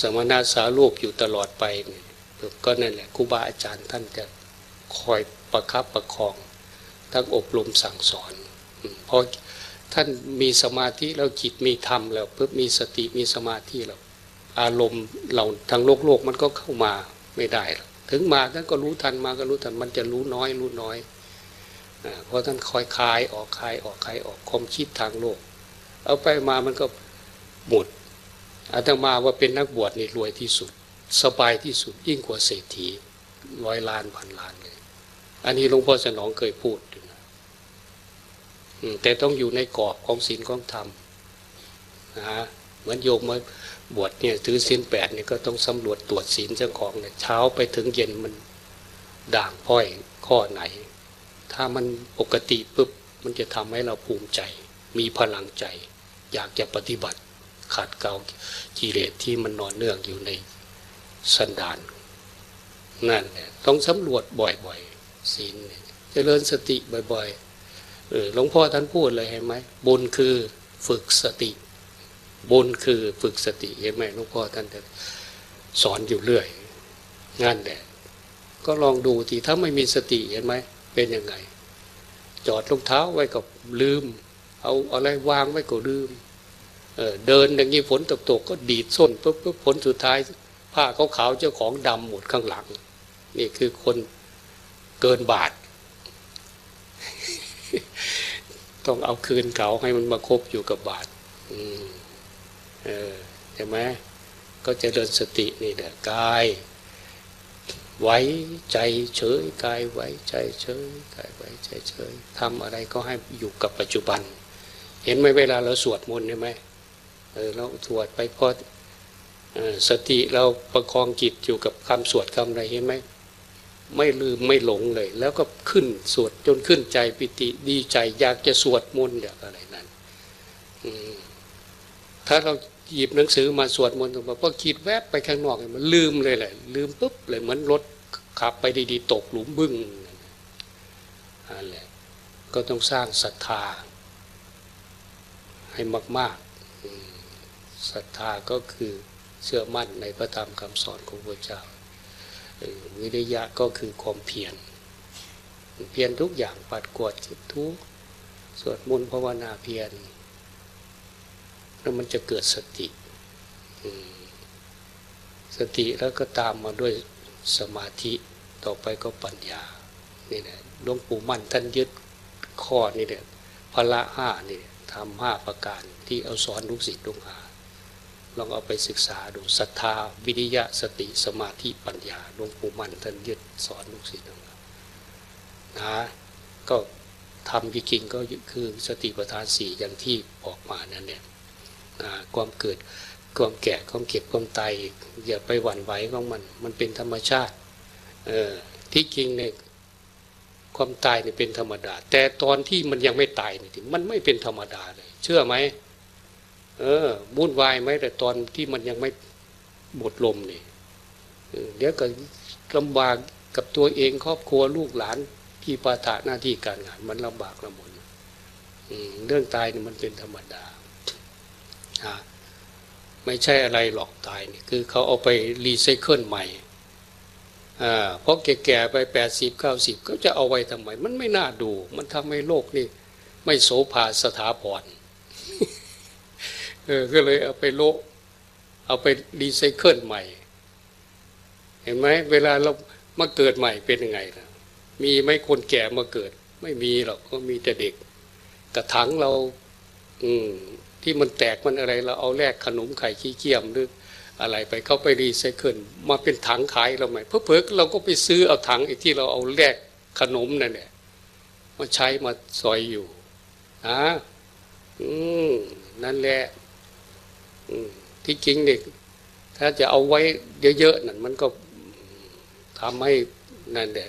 สมณะสารูปอยู่ตลอดไปก็นั่นแหละครูบาอาจารย์ท่านจะคอยประคับประคองทั้งอบรมสั่งสอนพอท่านมีสมาธิแล้วจิตมีธรรมแล้วเพิ่มมีสติมีสมาธิแล้วอารมณ์เราทางโลกโลกมันก็เข้ามาไม่ได้ถึงมาท่านก็รู้ทันมาก็รู้ทันมันจะรู้น้อยรู้น้อยเพราะท่านคอยคลายออกคลายออกคลายออกความคิดทางโลกเอาไปมามันก็หมดอาตมาว่าเป็นนักบวชนี่รวยที่สุดสบายที่สุดยิ่งกว่าเศรษฐีร้อยล้านพันล้านเลยอันนี้หลวงพ่อสนองเคยพูดอยู่นะแต่ต้องอยู่ในกรอบของศีลของธรรมนะเหมือนโยมมาบวชเนี่ยถือศีลแปดเนี่ยก็ต้องสำรวจตรวจศีลเจ้าของเนี่ยเช้าไปถึงเย็นมันด่างพ้อยข้อไหนถ้ามันปกติปุ๊บมันจะทำให้เราภูมิใจมีพลังใจอยากจะปฏิบัติขัดเกลากิเลสที่มันนอนเนื่องอยู่ในสันดานนั่นแหละต้องสำรวจบ่อยๆศีลเจริญสติบ่อยๆเออหลวงพ่อท่านพูดเลยเห็นไหมบุญคือฝึกสติบุญคือฝึกสติเห็นไหมหลวงพ่อท่านจะสอนอยู่เรื่อยนั่นแหละก็ลองดูทีถ้าไม่มีสติเห็นไหมเป็นยังไงจอดรองเท้าไว้ก็ลืมเอาอะไรวางไว้ก็ลืมเออเดินอย่างนี้ฝนตกตกก็ดีดส้นปุ๊บปุ๊บผลสุดท้ายผ้าขาวๆเจ้าของดำหมดข้างหลังนี่คือคนเกินบาท ต้องเอาคืนเขาให้มันมาคบอยู่กับบาท เออใช่ไหมก็เจริญสตินี่แหละกายไว้ใจเฉยกายไว้ใจเฉยกายไว้ใจเฉยทำอะไรก็ให้อยู่กับปัจจุบันเห็นไหมเวลาเราสวดมนต์ใช่ไหมเออเราสวดไปพอสติเราประคองจิตอยู่กับคำสวดคำอะไรเห็นไหมไม่ลืมไม่หลงเลยแล้วก็ขึ้นสวดจนขึ้นใจปิติดีใจอยากจะสวดมนต์อย่างอะไรนั้นถ้าเราหยิบหนังสือมาสวดมนต์ออกมาพอคิดแวบไปข้างนอกมันลืมเลยแหละลืมปุ๊บเลยเหมือนรถขับไปดีๆตกหลุมบึ้งนั่นแหละก็ต้องสร้างศรัทธาให้มากๆศรัทธาก็คือเชื่อมั่นในพระธรรมคำสอนของพระเจ้าวิริยะก็คือความเพียรเพียรทุกอย่างปัดกวาดทุกสวดมนต์ภาวนาเพียรแล้วมันจะเกิดสติสติแล้วก็ตามมาด้วยสมาธิต่อไปก็ปัญญานี่แหละหลวงปู่มั่นท่านยึดข้อนี่แหละพละห้านี่ทำห้าประการที่เอาสอนลูกศิษย์ลูกหาลองเอาไปศึกษาดูศรัทธาวิริยะสติสมาธิปัญญาหลวงปู่มั่นท่านยึดสอนลูกศิษย์ของเรานะก็ทำจริงๆก็คือสติปัฏฐานสี่อย่างที่บอกมานั่นเนี่ยนะความเกิดความแก่ความเก็บความตายอย่าไปหวั่นไหวของมันมันเป็นธรรมชาติเออที่จริงเนี่ยความตายเนี่ยเป็นธรรมดาแต่ตอนที่มันยังไม่ตายนี่มันไม่เป็นธรรมดาเลยเชื่อไหมเออวุ่นวายไหมแต่ตอนที่มันยังไม่หมดลมนี่เดี๋ยวก็ลำบากกับตัวเองครอบครัวลูกหลานที่ปาฐะหน้าที่การงานมันลำบากลำบนเรื่องตายนี่มันเป็นธรรมดาไม่ใช่อะไรหลอกตายนี่คือเขาเอาไปรีไซเคิลใหม่เพราะแก่ๆไปแปดสิบเก้าสิบเขาจะเอาไว้ทำไมมันไม่น่าดูมันทำให้โลกนี่ไม่โสภาสถาพรเออก็เลยเอาไปโลเอาไปรีไซเคิลใหม่เห็นไหมเวลาเรามาเกิดใหม่เป็นยังไงนะมีไหมคนแก่มาเกิดไม่มีหรอกก็มีแต่เด็กกระถังเราอืมที่มันแตกมันอะไรเราเอาแลกขนมไข่ขี้เกียมหรืออะไรไปเข้าไปรีไซเคิลมาเป็นถังขายเราใหม่เพิ่มๆเราก็ไปซื้อเอาถังไอ้ที่เราเอาแลกขนมนั่นแหละมาใช้มาซอยอยู่นะอืมนั่นแหละที่จริงเนี่ยถ้าจะเอาไว้เยอะๆนั่นมันก็ทำให้นั่นแหละ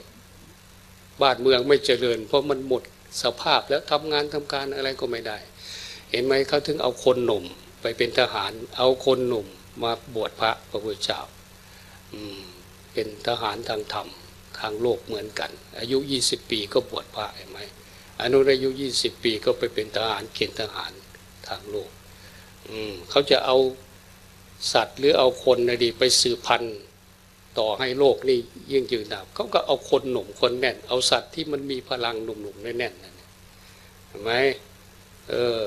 บ้านเมืองไม่เจริญเพราะมันหมดสภาพแล้วทำงานทำการอะไรก็ไม่ได้เห็นไหมเขาถึงเอาคนหนุ่มไปเป็นทหารเอาคนหนุ่มมาบวชพระพระพุทธเจ้าเป็นทหารทางธรรมทางโลกเหมือนกันอายุยี่สิบปีก็บวชพระเห็นไหมอนุอายุยี่สิบปีก็ไปเป็นทหารเกณฑ์ทหารทางโลกเขาจะเอาสัตว์หรือเอาคนนะดีไปสืบพันธุ์ต่อให้โลกนี่ยิ่งยืนดาวเขาก็เอาคนหนุ่มคนแน่นเอาสัตว์ที่มันมีพลังหนุ่มๆแน่นๆนั่นเห็นไหมเออ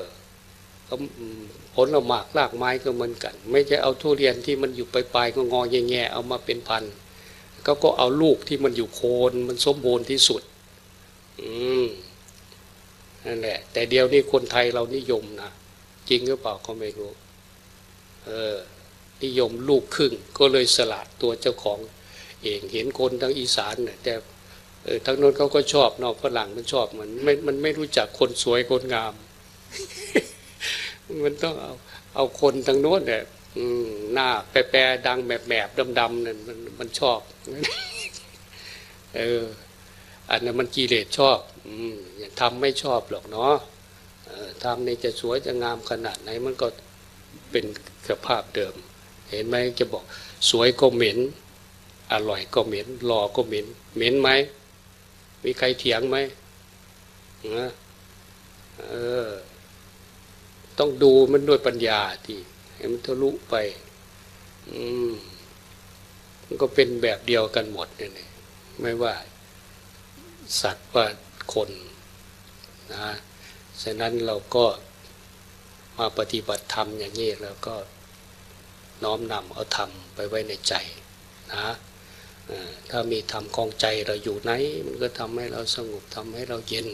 ผลละหมากรากไม้ก็เหมือนกันไม่ใช่เอาทุเรียนที่มันอยู่ปลายๆก็งอแง่ๆเอามาเป็นพันธุ์เขาก็เอาลูกที่มันอยู่โคนมันสมบูรณ์ที่สุดอืมนั่นแหละแต่เดียวนี่คนไทยเรานิยมนะจริงหรือเปล่าก็ไม่รู้เออนิยมลูกครึ่งก็เลยสลัดตัวเจ้าของเองเห็นคนทั้งอีสานเนี่ยแต่เออทั้งนั้นเขาก็ชอบนอกฝรั่งมันชอบมันไม่มันไม่รู้จักคนสวยคนงาม มันต้องเอาเอาคนทั้งโน้นเนี่ยหน้าแปรๆดังแบบแบบดำๆเนี่ยมันมันชอบ เอออันนั้นมันกิเลสชอบอืมอย่าทำไม่ชอบหรอกเนาะทำในจะสวยจะงามขนาดไหนมันก็เป็นสภาพเดิมเห็นไหมจะบอกสวยก็เหม็นอร่อยก็เหม็นหล่อก็เหม็นเหม็นไหมมีใครเถียงไหมนะเออต้องดูมันด้วยปัญญาที่ให้มันทะลุไปอืมมันก็เป็นแบบเดียวกันหมดเนี่ยไม่ว่าสัตว์ว่าคนนะฉะนั้นเราก็มาปฏิบัติธรรมอย่างนี้แล้วก็น้อมนำเอาธรรมไปไว้ในใจนะถ้ามีธรรมครองใจเราอยู่ไหนมันก็ทำให้เราสงบทำให้เราเย็น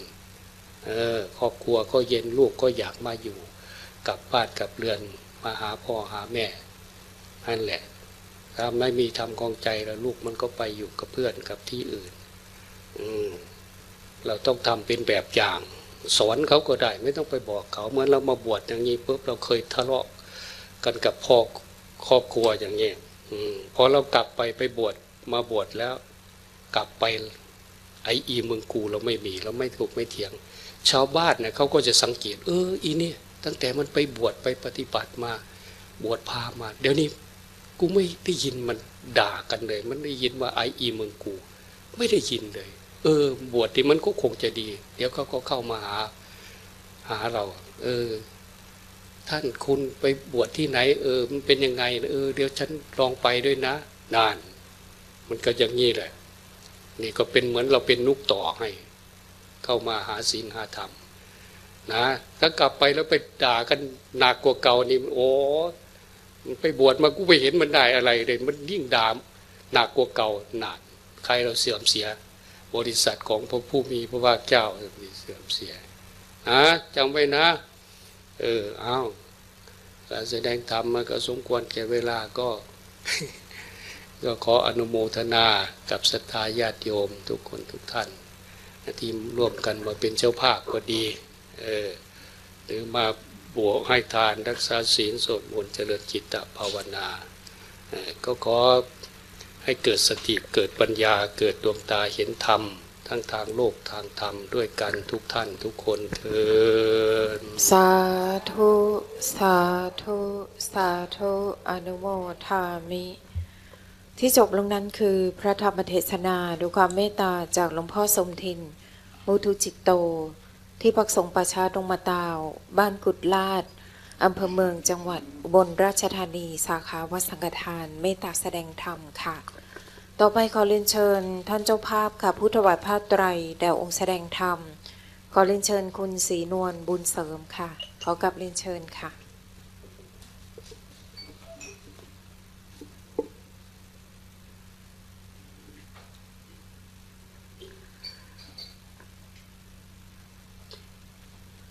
เออครอบครัวก็เย็นลูกก็อยากมาอยู่ กลับบ้านกลับเรือนมาหาพ่อหาแม่นั่นแหละถ้าไม่มีธรรมของใจแล้วลูกมันก็ไปอยู่กับเพื่อนกับที่อื่นอืมเราต้องทำเป็นแบบอย่างสอนเขาก็ได้ไม่ต้องไปบอกเขาเหมือนเรามาบวชอย่างนี้ปุ๊บเราเคยทะเลาะกันกับพ่อครอบครัวอย่างนี้อืมพอเรากลับไปไปบวชมาบวชแล้วกลับไปไออีเมืองกูเราไม่มีเราไม่ถูกไม่เถียงชาวบ้านเนี่ยเขาก็จะสังเกตเอออีนี่ตั้งแต่มันไปบวชไปปฏิบัติมาบวชพามาเดี๋ยวนี้กูไม่ได้ยินมันด่ากันเลยมันได้ยินว่าไออีเมืองกูไม่ได้ยินเลยเออบวชที่มันก็คงจะดีเดี๋ยวเขาก็เข้ามาหาหาเราเออท่านคุณไปบวชที่ไหนเออมันเป็นยังไงเออเดี๋ยวฉันลองไปด้วยนะนานมันก็อย่างนี้แหละนี่ก็เป็นเหมือนเราเป็นนุกต่อให้เข้ามาหาศีลหาธรรมนะถ้ากลับไปแล้วไปด่ากันหนักกว่าเก่านี่โอ้ไปบวชมากูไปเห็นมันได้อะไรเลยมันยิ่งด่าหนักกว่าเก่าหนักใครเราเสื่อมเสียบริษัทของพระผู้มีพระภาคเจ้าเสื่อมเสียนะจำไว้นะเออเอาการแสดงธรรมมันก็สมควรแก่เวลาก็ก็ขออนุโมทนากับศรัทธาญาติโยมทุกคนทุกท่านที่ร่วมกันมาเป็นเจ้าภาพก็ดีเออหรือมาบวชให้ทานรักษาศีลสวดมนต์เจริญจิตตภาวนาก็ขอให้เกิดสติเกิดปัญญาเกิดดวงตาเห็นธรรมทั้งทางโลกทางธรรมด้วยกันทุกท่านทุกคนเถิดสาธุสาธุสาธุอนุโมทามิที่จบลงนั้นคือพระธรรมเทศนาด้วยความเมตตาจากหลวงพ่อสมทินมุทุจิตโตที่พักสงฆ์ป่าช้าดงมะตาวบ้านกุดลาดอำเภอเมืองจังหวัดอุบลราชธานีสาขาวัดสังฆทานเมตตาแสดงธรรมค่ะต่อไปขอเรียนเชิญท่านเจ้าภาพค่ะผู้ถวายผ้าไตรแด่องค์แสดงธรรมขอเรียนเชิญคุณศรีนวลบุญเสริมค่ะขอกลับเรียนเชิญค่ะ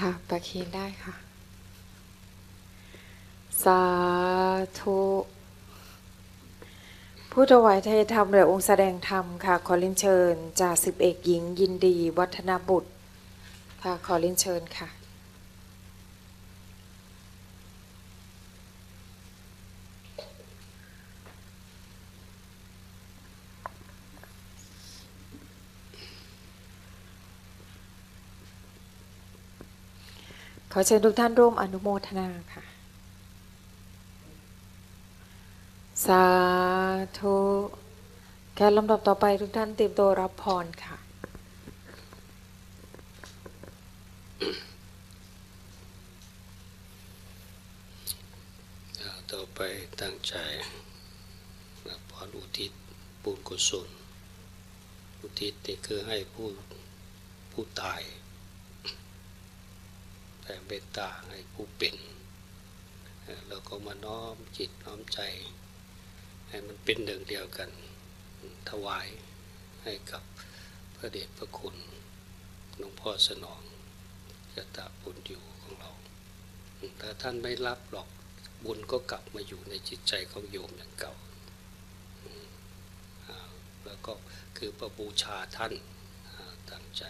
ค่ะประเคนได้ค่ะสาธุผู้ถวายเทศธรรมหรือองค์แสดงธรรมค่ะขอเรียนเชิญจ่าสิบเอกหญิงยินดีวัฒนบุตรค่ะขอเรียนเชิญค่ะขอเชิญทุกท่านร่วมอนุโมทนาค่ะสาธุการลำดับต่อไปทุกท่านเตรียมตัวรับพรค่ะต่อไปตั้งใจรับพรอุทิศบุญกุศลอุทิศนี่คือให้ผู้ผู้ตายแผ่เมตตาให้ผู้เป็นแล้วก็มาน้อมจิตน้อมใจให้มันเป็นหนึ่งเดียวกันถวายให้กับพระเดชพระคุณหลวงพ่อสนองยตาบุญอยู่ของเราถ้าท่านไม่รับหรอกบุญก็กลับมาอยู่ในจิตใจของโยมอย่างเก่าแล้วก็คือประบูชาท่านตั้งใจ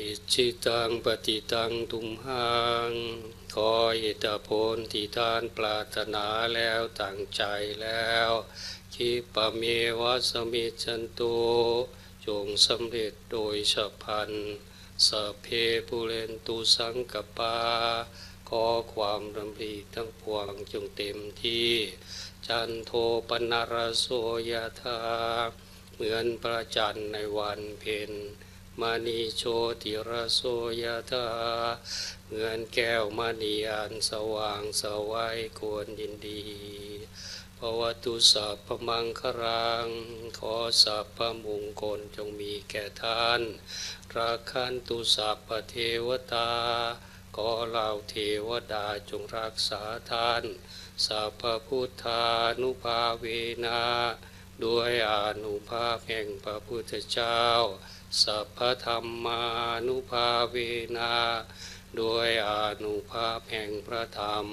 อิจิตังปฏิตังทุมหังขออิทธิพลที่ท่านปรารถนาแล้วตั้งใจแล้วคิปะเมวะสมิจฉันตุจงสำเร็จโดยฉับพลันสัพเพปุเรนตุสังกปา ขอความรำรีทั้งปวงจงเต็มที่จันโทปนารโสยธาเหมือนประจันในวันเพ็ญมณีโชติระโสยธาเหมือนแก้วมณีอันสว่างสวัยควรยินดีภวตุสัพพมังคลังขอสัพพมงคลจงมีแก่ท่านราคันตุสัพพเทวตาขอเหล่าเทวดาจงรักษาท่านสัพพพุทธานุภาเวนะด้วยอานุภาพแห่งพระพุทธเจ้าสัพพธรรมานุภาเวนะด้วยอานุภาพแห่งพระธรรม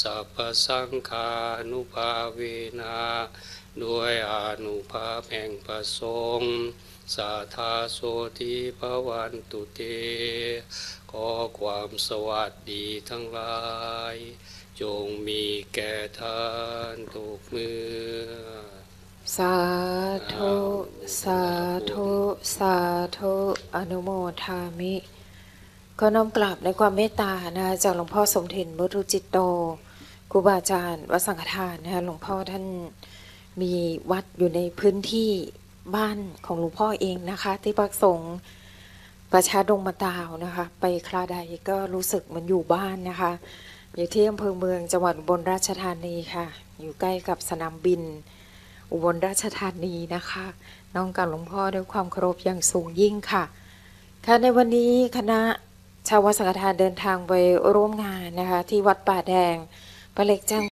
สัพพสังฆานุภาเวนะด้วยอานุภาพแห่งพระสงฆ์สัทธาโสติภวันตุเตขอความสวัสดีทั้งหลายจงมีแก่ท่านทุกเมื่อสาธุสาธุสาธุอนุโมทามิก็น้อมกราบในความเมตตานะจากหลวงพ่อสมเด็จมุตุจิตโตครูบาอาจารย์วัดสังฆทานนะหลวงพ่อท่านมีวัดอยู่ในพื้นที่บ้านของหลวงพ่อเองนะคะที่พักสงฆ์ประชาดงมะตาวนะคะไปคราใดก็รู้สึกเหมือนอยู่บ้านนะคะอยู่ที่อำเภอเมืองจังหวัดอุบลราชธานีค่ะอยู่ใกล้กับสนามบินอุบลราชธานีนะคะน้องกับหลวงพ่อด้วยความเคารพอย่างสูงยิ่งค่ะค่ะในวันนี้คณะชาววัดสังฆทานเดินทางไปร่วมงานนะคะที่วัดป่าแดงพระเล็กแจ้ง